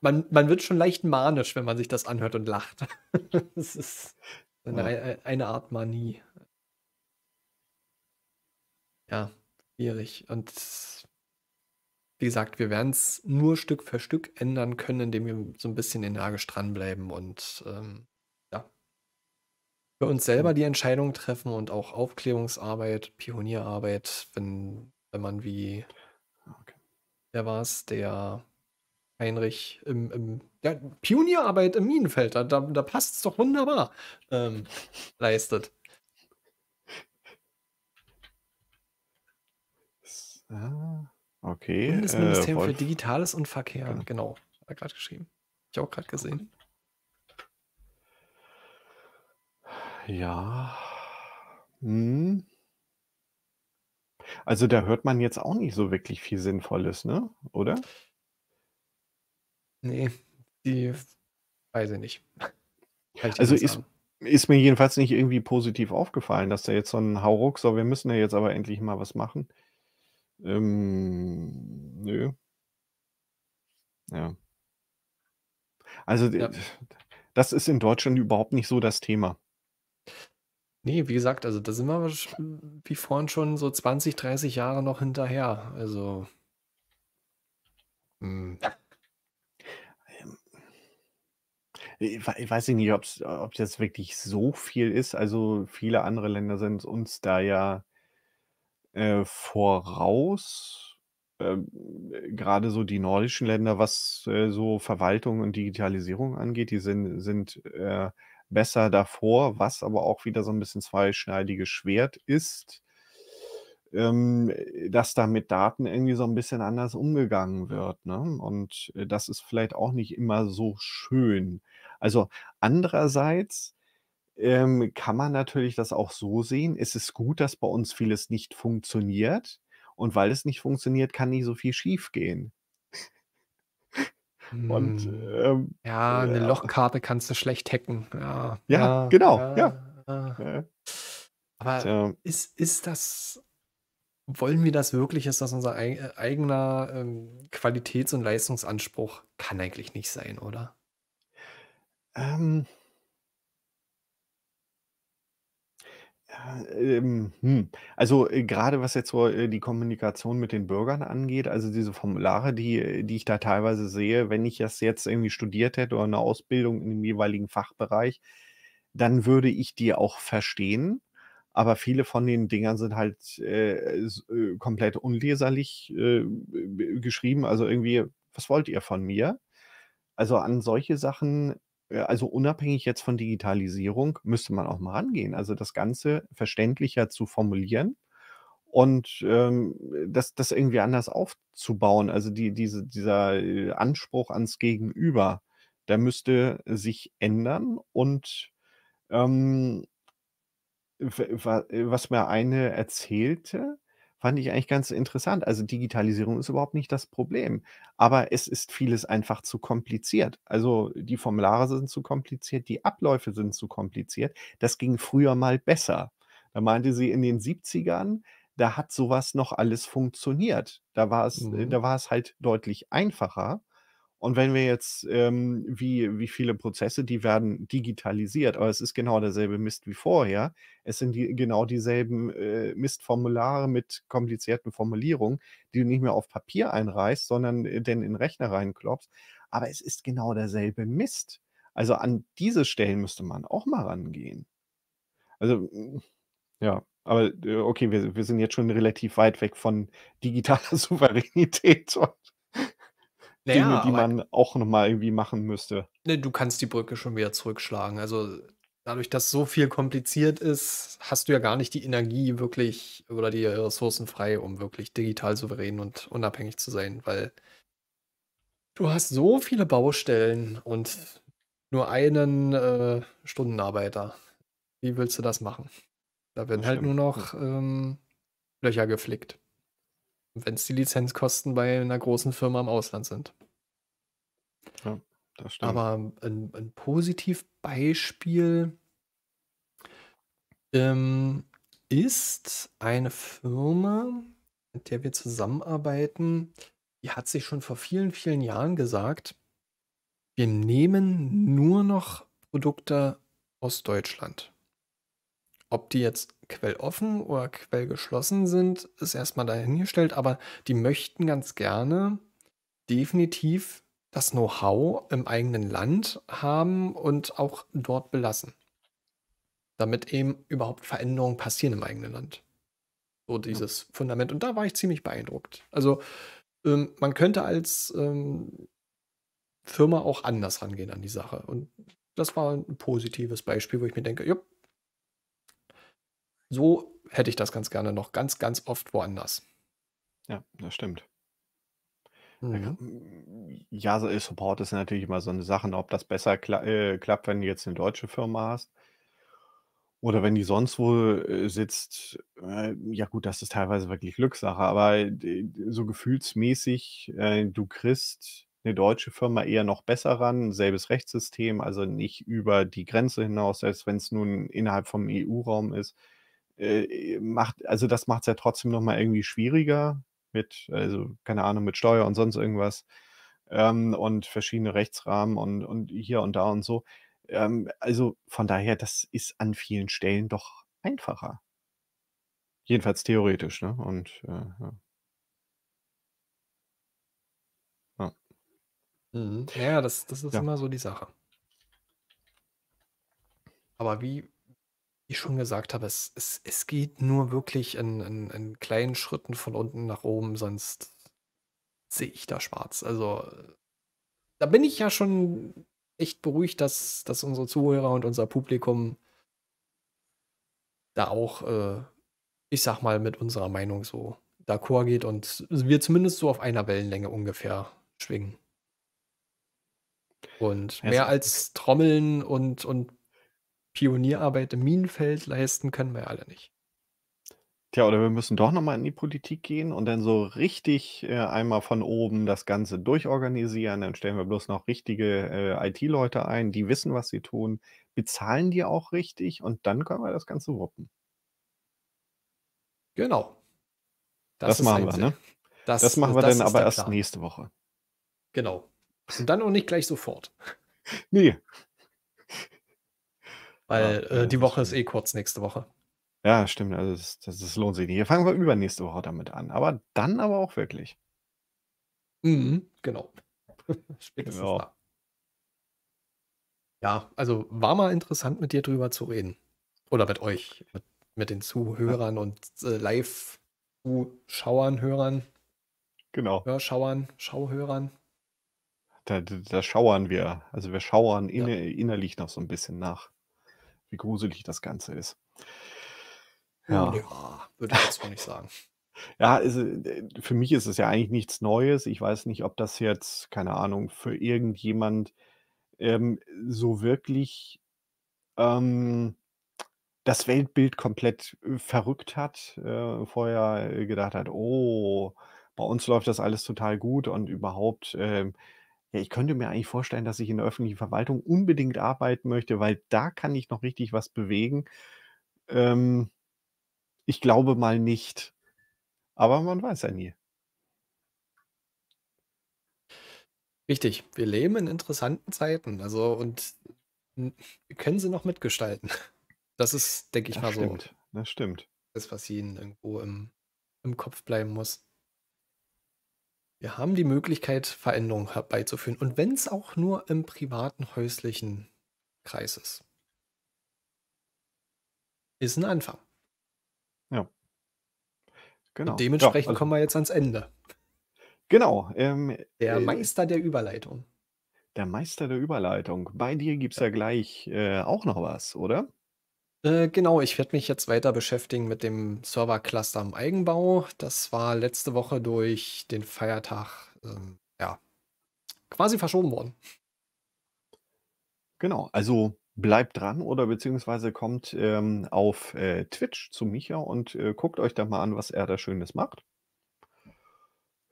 Man wird schon leicht manisch, wenn man sich das anhört und lacht. Das ist eine Art Manie. Ja, schwierig. Und wie gesagt, wir werden es nur Stück für Stück ändern können, indem wir so ein bisschen energisch dranbleiben und für uns selber die Entscheidung treffen und auch Aufklärungsarbeit, Pionierarbeit, wenn man wie der war es, der Heinrich Pionierarbeit im Minenfeld, da passt es doch wunderbar, leistet. Okay. Bundesministerium für Digitales und Verkehr, genau. Hat er gerade geschrieben. Ich auch gerade gesehen. Ja. Also da hört man jetzt auch nicht so wirklich viel Sinnvolles, ne? Oder? Nee, die weiß ich nicht. Also ist mir jedenfalls nicht irgendwie positiv aufgefallen, dass da jetzt so ein Hauruck, so wir müssen ja jetzt aber endlich mal was machen. Nö. Ja. Also das ist in Deutschland überhaupt nicht so das Thema. Nee, wie gesagt, also da sind wir wie vorhin schon so 20, 30 Jahre noch hinterher. Also. Ich weiß nicht, ob das wirklich so viel ist. Also viele andere Länder sind uns da ja voraus. Gerade so die nordischen Länder, was so Verwaltung und Digitalisierung angeht, die sind besser davor, was aber auch wieder so ein bisschen zweischneidiges Schwert ist, dass da mit Daten irgendwie so ein bisschen anders umgegangen wird, ne? Und das ist vielleicht auch nicht immer so schön. Also andererseits kann man natürlich das auch so sehen, es ist gut, dass bei uns vieles nicht funktioniert und weil es nicht funktioniert, kann nicht so viel schief gehen. Und, eine Lochkarte kannst du schlecht hacken. Ja, genau. Aber ist das, wollen wir das wirklich, ist das unser eigener Qualitäts- und Leistungsanspruch? Kann eigentlich nicht sein, oder? Also gerade was jetzt so die Kommunikation mit den Bürgern angeht, also diese Formulare, die ich da teilweise sehe, wenn ich das jetzt irgendwie studiert hätte oder eine Ausbildung in dem jeweiligen Fachbereich, dann würde ich die auch verstehen. Aber viele von den Dingern sind halt komplett unleserlich geschrieben. Also irgendwie, was wollt ihr von mir? Also an solche Sachen, also unabhängig jetzt von Digitalisierung, müsste man auch mal rangehen. Also das Ganze verständlicher zu formulieren und das irgendwie anders aufzubauen. Also dieser Anspruch ans Gegenüber, der müsste sich ändern. Und was mir eine erzählte, fand ich eigentlich ganz interessant. Also Digitalisierung ist überhaupt nicht das Problem, aber es ist vieles einfach zu kompliziert. Also die Formulare sind zu kompliziert, die Abläufe sind zu kompliziert. Das ging früher mal besser. Da meinte sie, in den 70ern, da hat sowas noch alles funktioniert. Da war es halt deutlich einfacher. Und wenn wir jetzt, wie viele Prozesse, die werden digitalisiert, aber es ist genau derselbe Mist wie vorher. Es sind genau dieselben Mistformulare mit komplizierten Formulierungen, die du nicht mehr auf Papier einreißt, sondern dann in den Rechner reinklopfst. Aber es ist genau derselbe Mist. Also an diese Stellen müsste man auch mal rangehen. Also, ja, aber okay, wir sind jetzt schon relativ weit weg von digitaler Souveränität und Dinge, die man auch nochmal irgendwie machen müsste. Ne, du kannst die Brücke schon wieder zurückschlagen. Also dadurch, dass so viel kompliziert ist, hast du ja gar nicht die Energie wirklich oder die Ressourcen frei, um wirklich digital souverän und unabhängig zu sein, weil du hast so viele Baustellen und nur einen Stundenarbeiter. Wie willst du das machen? Da werden halt nur noch Löcher geflickt. Wenn es die Lizenzkosten bei einer großen Firma im Ausland sind. Ja, das stimmt. Aber ein Positivbeispiel ist eine Firma, mit der wir zusammenarbeiten, die hat sich schon vor vielen, vielen Jahren gesagt, wir nehmen nur noch Produkte aus Deutschland. Ob die jetzt quelloffen oder quellgeschlossen sind, ist erstmal dahingestellt, aber die möchten ganz gerne definitiv das Know-how im eigenen Land haben und auch dort belassen, damit eben überhaupt Veränderungen passieren im eigenen Land. So dieses Fundament. Und da war ich ziemlich beeindruckt. Also man könnte als Firma auch anders rangehen an die Sache. Und das war ein positives Beispiel, wo ich mir denke, jupp, so hätte ich das ganz gerne noch ganz, ganz oft woanders. Ja, das stimmt. Mhm. Ja, so Support ist natürlich immer so eine Sache, ob das besser klappt, wenn du jetzt eine deutsche Firma hast oder wenn die sonst wo sitzt. Ja gut, das ist teilweise wirklich Glückssache, aber so gefühlsmäßig, du kriegst eine deutsche Firma eher noch besser ran, selbes Rechtssystem, also nicht über die Grenze hinaus, selbst wenn es nun innerhalb vom EU-Raum ist. Also das macht es ja trotzdem nochmal irgendwie schwieriger mit, also keine Ahnung, mit Steuer und sonst irgendwas und verschiedene Rechtsrahmen und hier und da und so. Also von daher, das ist an vielen Stellen doch einfacher. Jedenfalls theoretisch, ne? Und ja. Ja, das ist immer so die Sache. Aber wie ich schon gesagt habe, es geht nur wirklich in kleinen Schritten von unten nach oben, sonst sehe ich da schwarz. Also da bin ich ja schon echt beruhigt, dass unsere Zuhörer und unser Publikum da auch, ich sag mal, mit unserer Meinung so d'accord geht und wir zumindest so auf einer Wellenlänge ungefähr schwingen. Und mehr als Trommeln und Pionierarbeit im Minenfeld leisten können wir alle nicht. Tja, oder wir müssen doch nochmal in die Politik gehen und dann so richtig einmal von oben das Ganze durchorganisieren. Dann stellen wir bloß noch richtige IT-Leute ein, die wissen, was sie tun, bezahlen die auch richtig und dann können wir das Ganze wuppen. Genau. Das machen wir, ne? Das machen wir dann aber erst nächste Woche. Genau. Und dann auch nicht gleich sofort. Nee. Weil die Woche ist eh kurz nächste Woche. Ja, stimmt. Also das lohnt sich nicht. Hier fangen wir übernächste Woche damit an. Aber dann aber auch wirklich. Genau. Spätestens genau. Da. Ja, also war mal interessant, mit dir drüber zu reden. Oder mit euch, mit den Zuhörern und Live-Zuschauern, Hörern. Genau. Hörschauern, Schauhörern. Da schauern wir. Also wir schauern innerlich noch so ein bisschen nach, wie gruselig das Ganze ist. Ja, würde ich jetzt auch nicht sagen. Ja, also für mich ist es ja eigentlich nichts Neues. Ich weiß nicht, ob das jetzt, keine Ahnung, für irgendjemand so wirklich das Weltbild komplett verrückt hat. Vorher gedacht hat, oh, bei uns läuft das alles total gut und überhaupt, ja, ich könnte mir eigentlich vorstellen, dass ich in der öffentlichen Verwaltung unbedingt arbeiten möchte, weil da kann ich noch richtig was bewegen. Ich glaube mal nicht. Aber man weiß ja nie. Richtig. Wir leben in interessanten Zeiten. Also, und wir können sie noch mitgestalten. Das ist, denke ich mal, so. Das stimmt. Das, was ihnen irgendwo im Kopf bleiben muss. Wir haben die Möglichkeit, Veränderungen herbeizuführen. Und wenn es auch nur im privaten, häuslichen Kreis ist. Ist ein Anfang. Ja. Genau. Und dementsprechend kommen wir jetzt ans Ende. Genau. Der Meister der Überleitung. Der Meister der Überleitung. Bei dir gibt es ja gleich auch noch was, oder? Genau, ich werde mich jetzt weiter beschäftigen mit dem Servercluster im Eigenbau. Das war letzte Woche durch den Feiertag quasi verschoben worden. Genau, also bleibt dran oder beziehungsweise kommt auf Twitch zu Micha und guckt euch da mal an, was er da Schönes macht.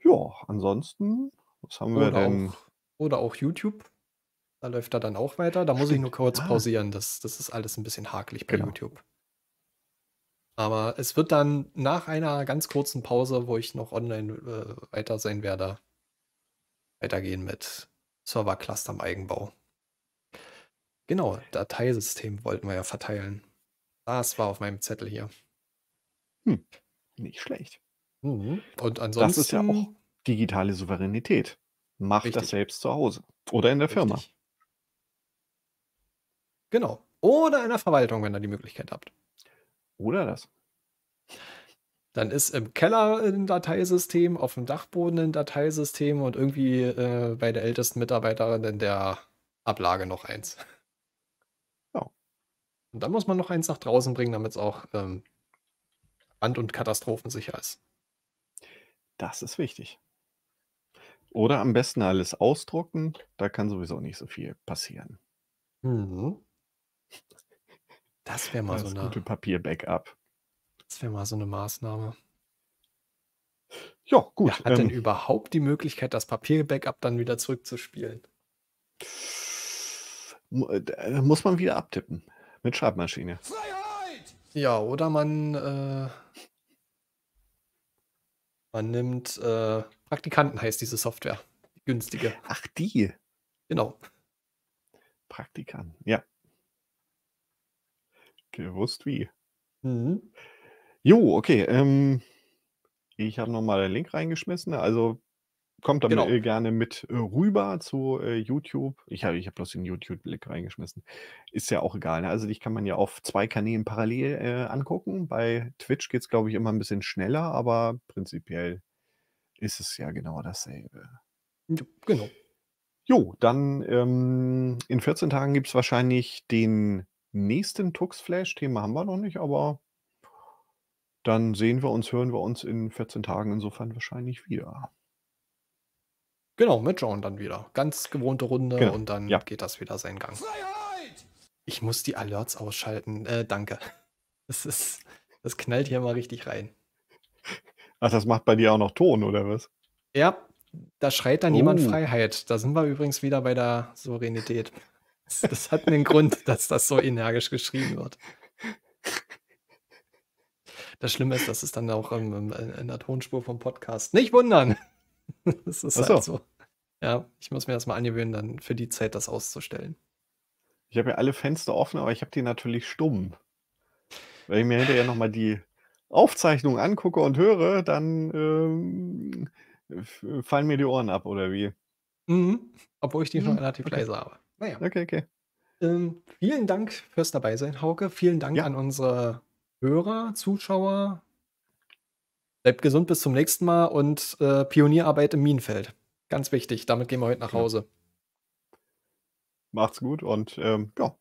Ja, ansonsten, was haben wir denn? Oder auch YouTube. Da läuft er dann auch weiter. Da muss ich nur kurz pausieren. Das ist alles ein bisschen hakelig bei YouTube. Aber es wird dann nach einer ganz kurzen Pause, wo ich noch online weiter sein werde, weitergehen mit Servercluster im Eigenbau. Genau, Dateisystem wollten wir ja verteilen. Das war auf meinem Zettel hier. Nicht schlecht. Und ansonsten, das ist ja auch digitale Souveränität. Macht das selbst zu Hause oder in der Firma. Genau. Oder in der Verwaltung, wenn ihr die Möglichkeit habt. Oder das. Dann ist im Keller ein Dateisystem, auf dem Dachboden ein Dateisystem und irgendwie bei der ältesten Mitarbeiterin in der Ablage noch eins. Und dann muss man noch eins nach draußen bringen, damit es auch brand- und katastrophensicher ist. Das ist wichtig. Oder am besten alles ausdrucken. Da kann sowieso nicht so viel passieren. Das wäre mal so eine gute Papier-Backup. Das wäre mal so eine Maßnahme. Ja, gut. Wer hat denn überhaupt die Möglichkeit, das Papier-Backup dann wieder zurückzuspielen? Da muss man wieder abtippen. Mit Schreibmaschine. Freiheit! Ja, oder man nimmt Praktikanten, heißt diese Software. Die günstige. Ach, die? Genau. Praktikanten, ja. Gewusst wie. Jo, okay. Ich habe nochmal den Link reingeschmissen. Also kommt dann gerne mit rüber zu YouTube. Ich hab bloß den YouTube-Link reingeschmissen. Ist ja auch egal. Ne? Also dich kann man ja auf zwei Kanälen parallel angucken. Bei Twitch geht es, glaube ich, immer ein bisschen schneller, aber prinzipiell ist es ja genau dasselbe. Genau. Jo, dann in 14 Tagen gibt es wahrscheinlich den nächsten Tux-Flash. Thema haben wir noch nicht, aber dann sehen wir uns, hören wir uns in 14 Tagen insofern wahrscheinlich wieder. Genau, mitschauen dann wieder. Ganz gewohnte Runde und dann geht das wieder seinen Gang. Freiheit! Ich muss die Alerts ausschalten. Danke. Das knallt hier mal richtig rein. Ach, das macht bei dir auch noch Ton, oder was? Ja, da schreit dann jemand Freiheit. Da sind wir übrigens wieder bei der Souveränität. Das hat einen Grund, dass das so energisch geschrieben wird. Das Schlimme ist, dass es dann auch in der Tonspur vom Podcast. Nicht wundern! Das ist halt so. Ja, ich muss mir das mal angewöhnen, dann für die Zeit das auszustellen. Ich habe ja alle Fenster offen, aber ich habe die natürlich stumm. Wenn ich mir hinterher nochmal die Aufzeichnung angucke und höre, dann fallen mir die Ohren ab, oder wie? Mhm. Obwohl ich die schon relativ leise habe. Naja. Okay. Vielen Dank fürs Dabeisein, Hauke. Vielen Dank an unsere Hörer, Zuschauer. Bleibt gesund bis zum nächsten Mal und Pionierarbeit im Minenfeld. Ganz wichtig. Damit gehen wir heute nach Hause. Macht's gut und ja.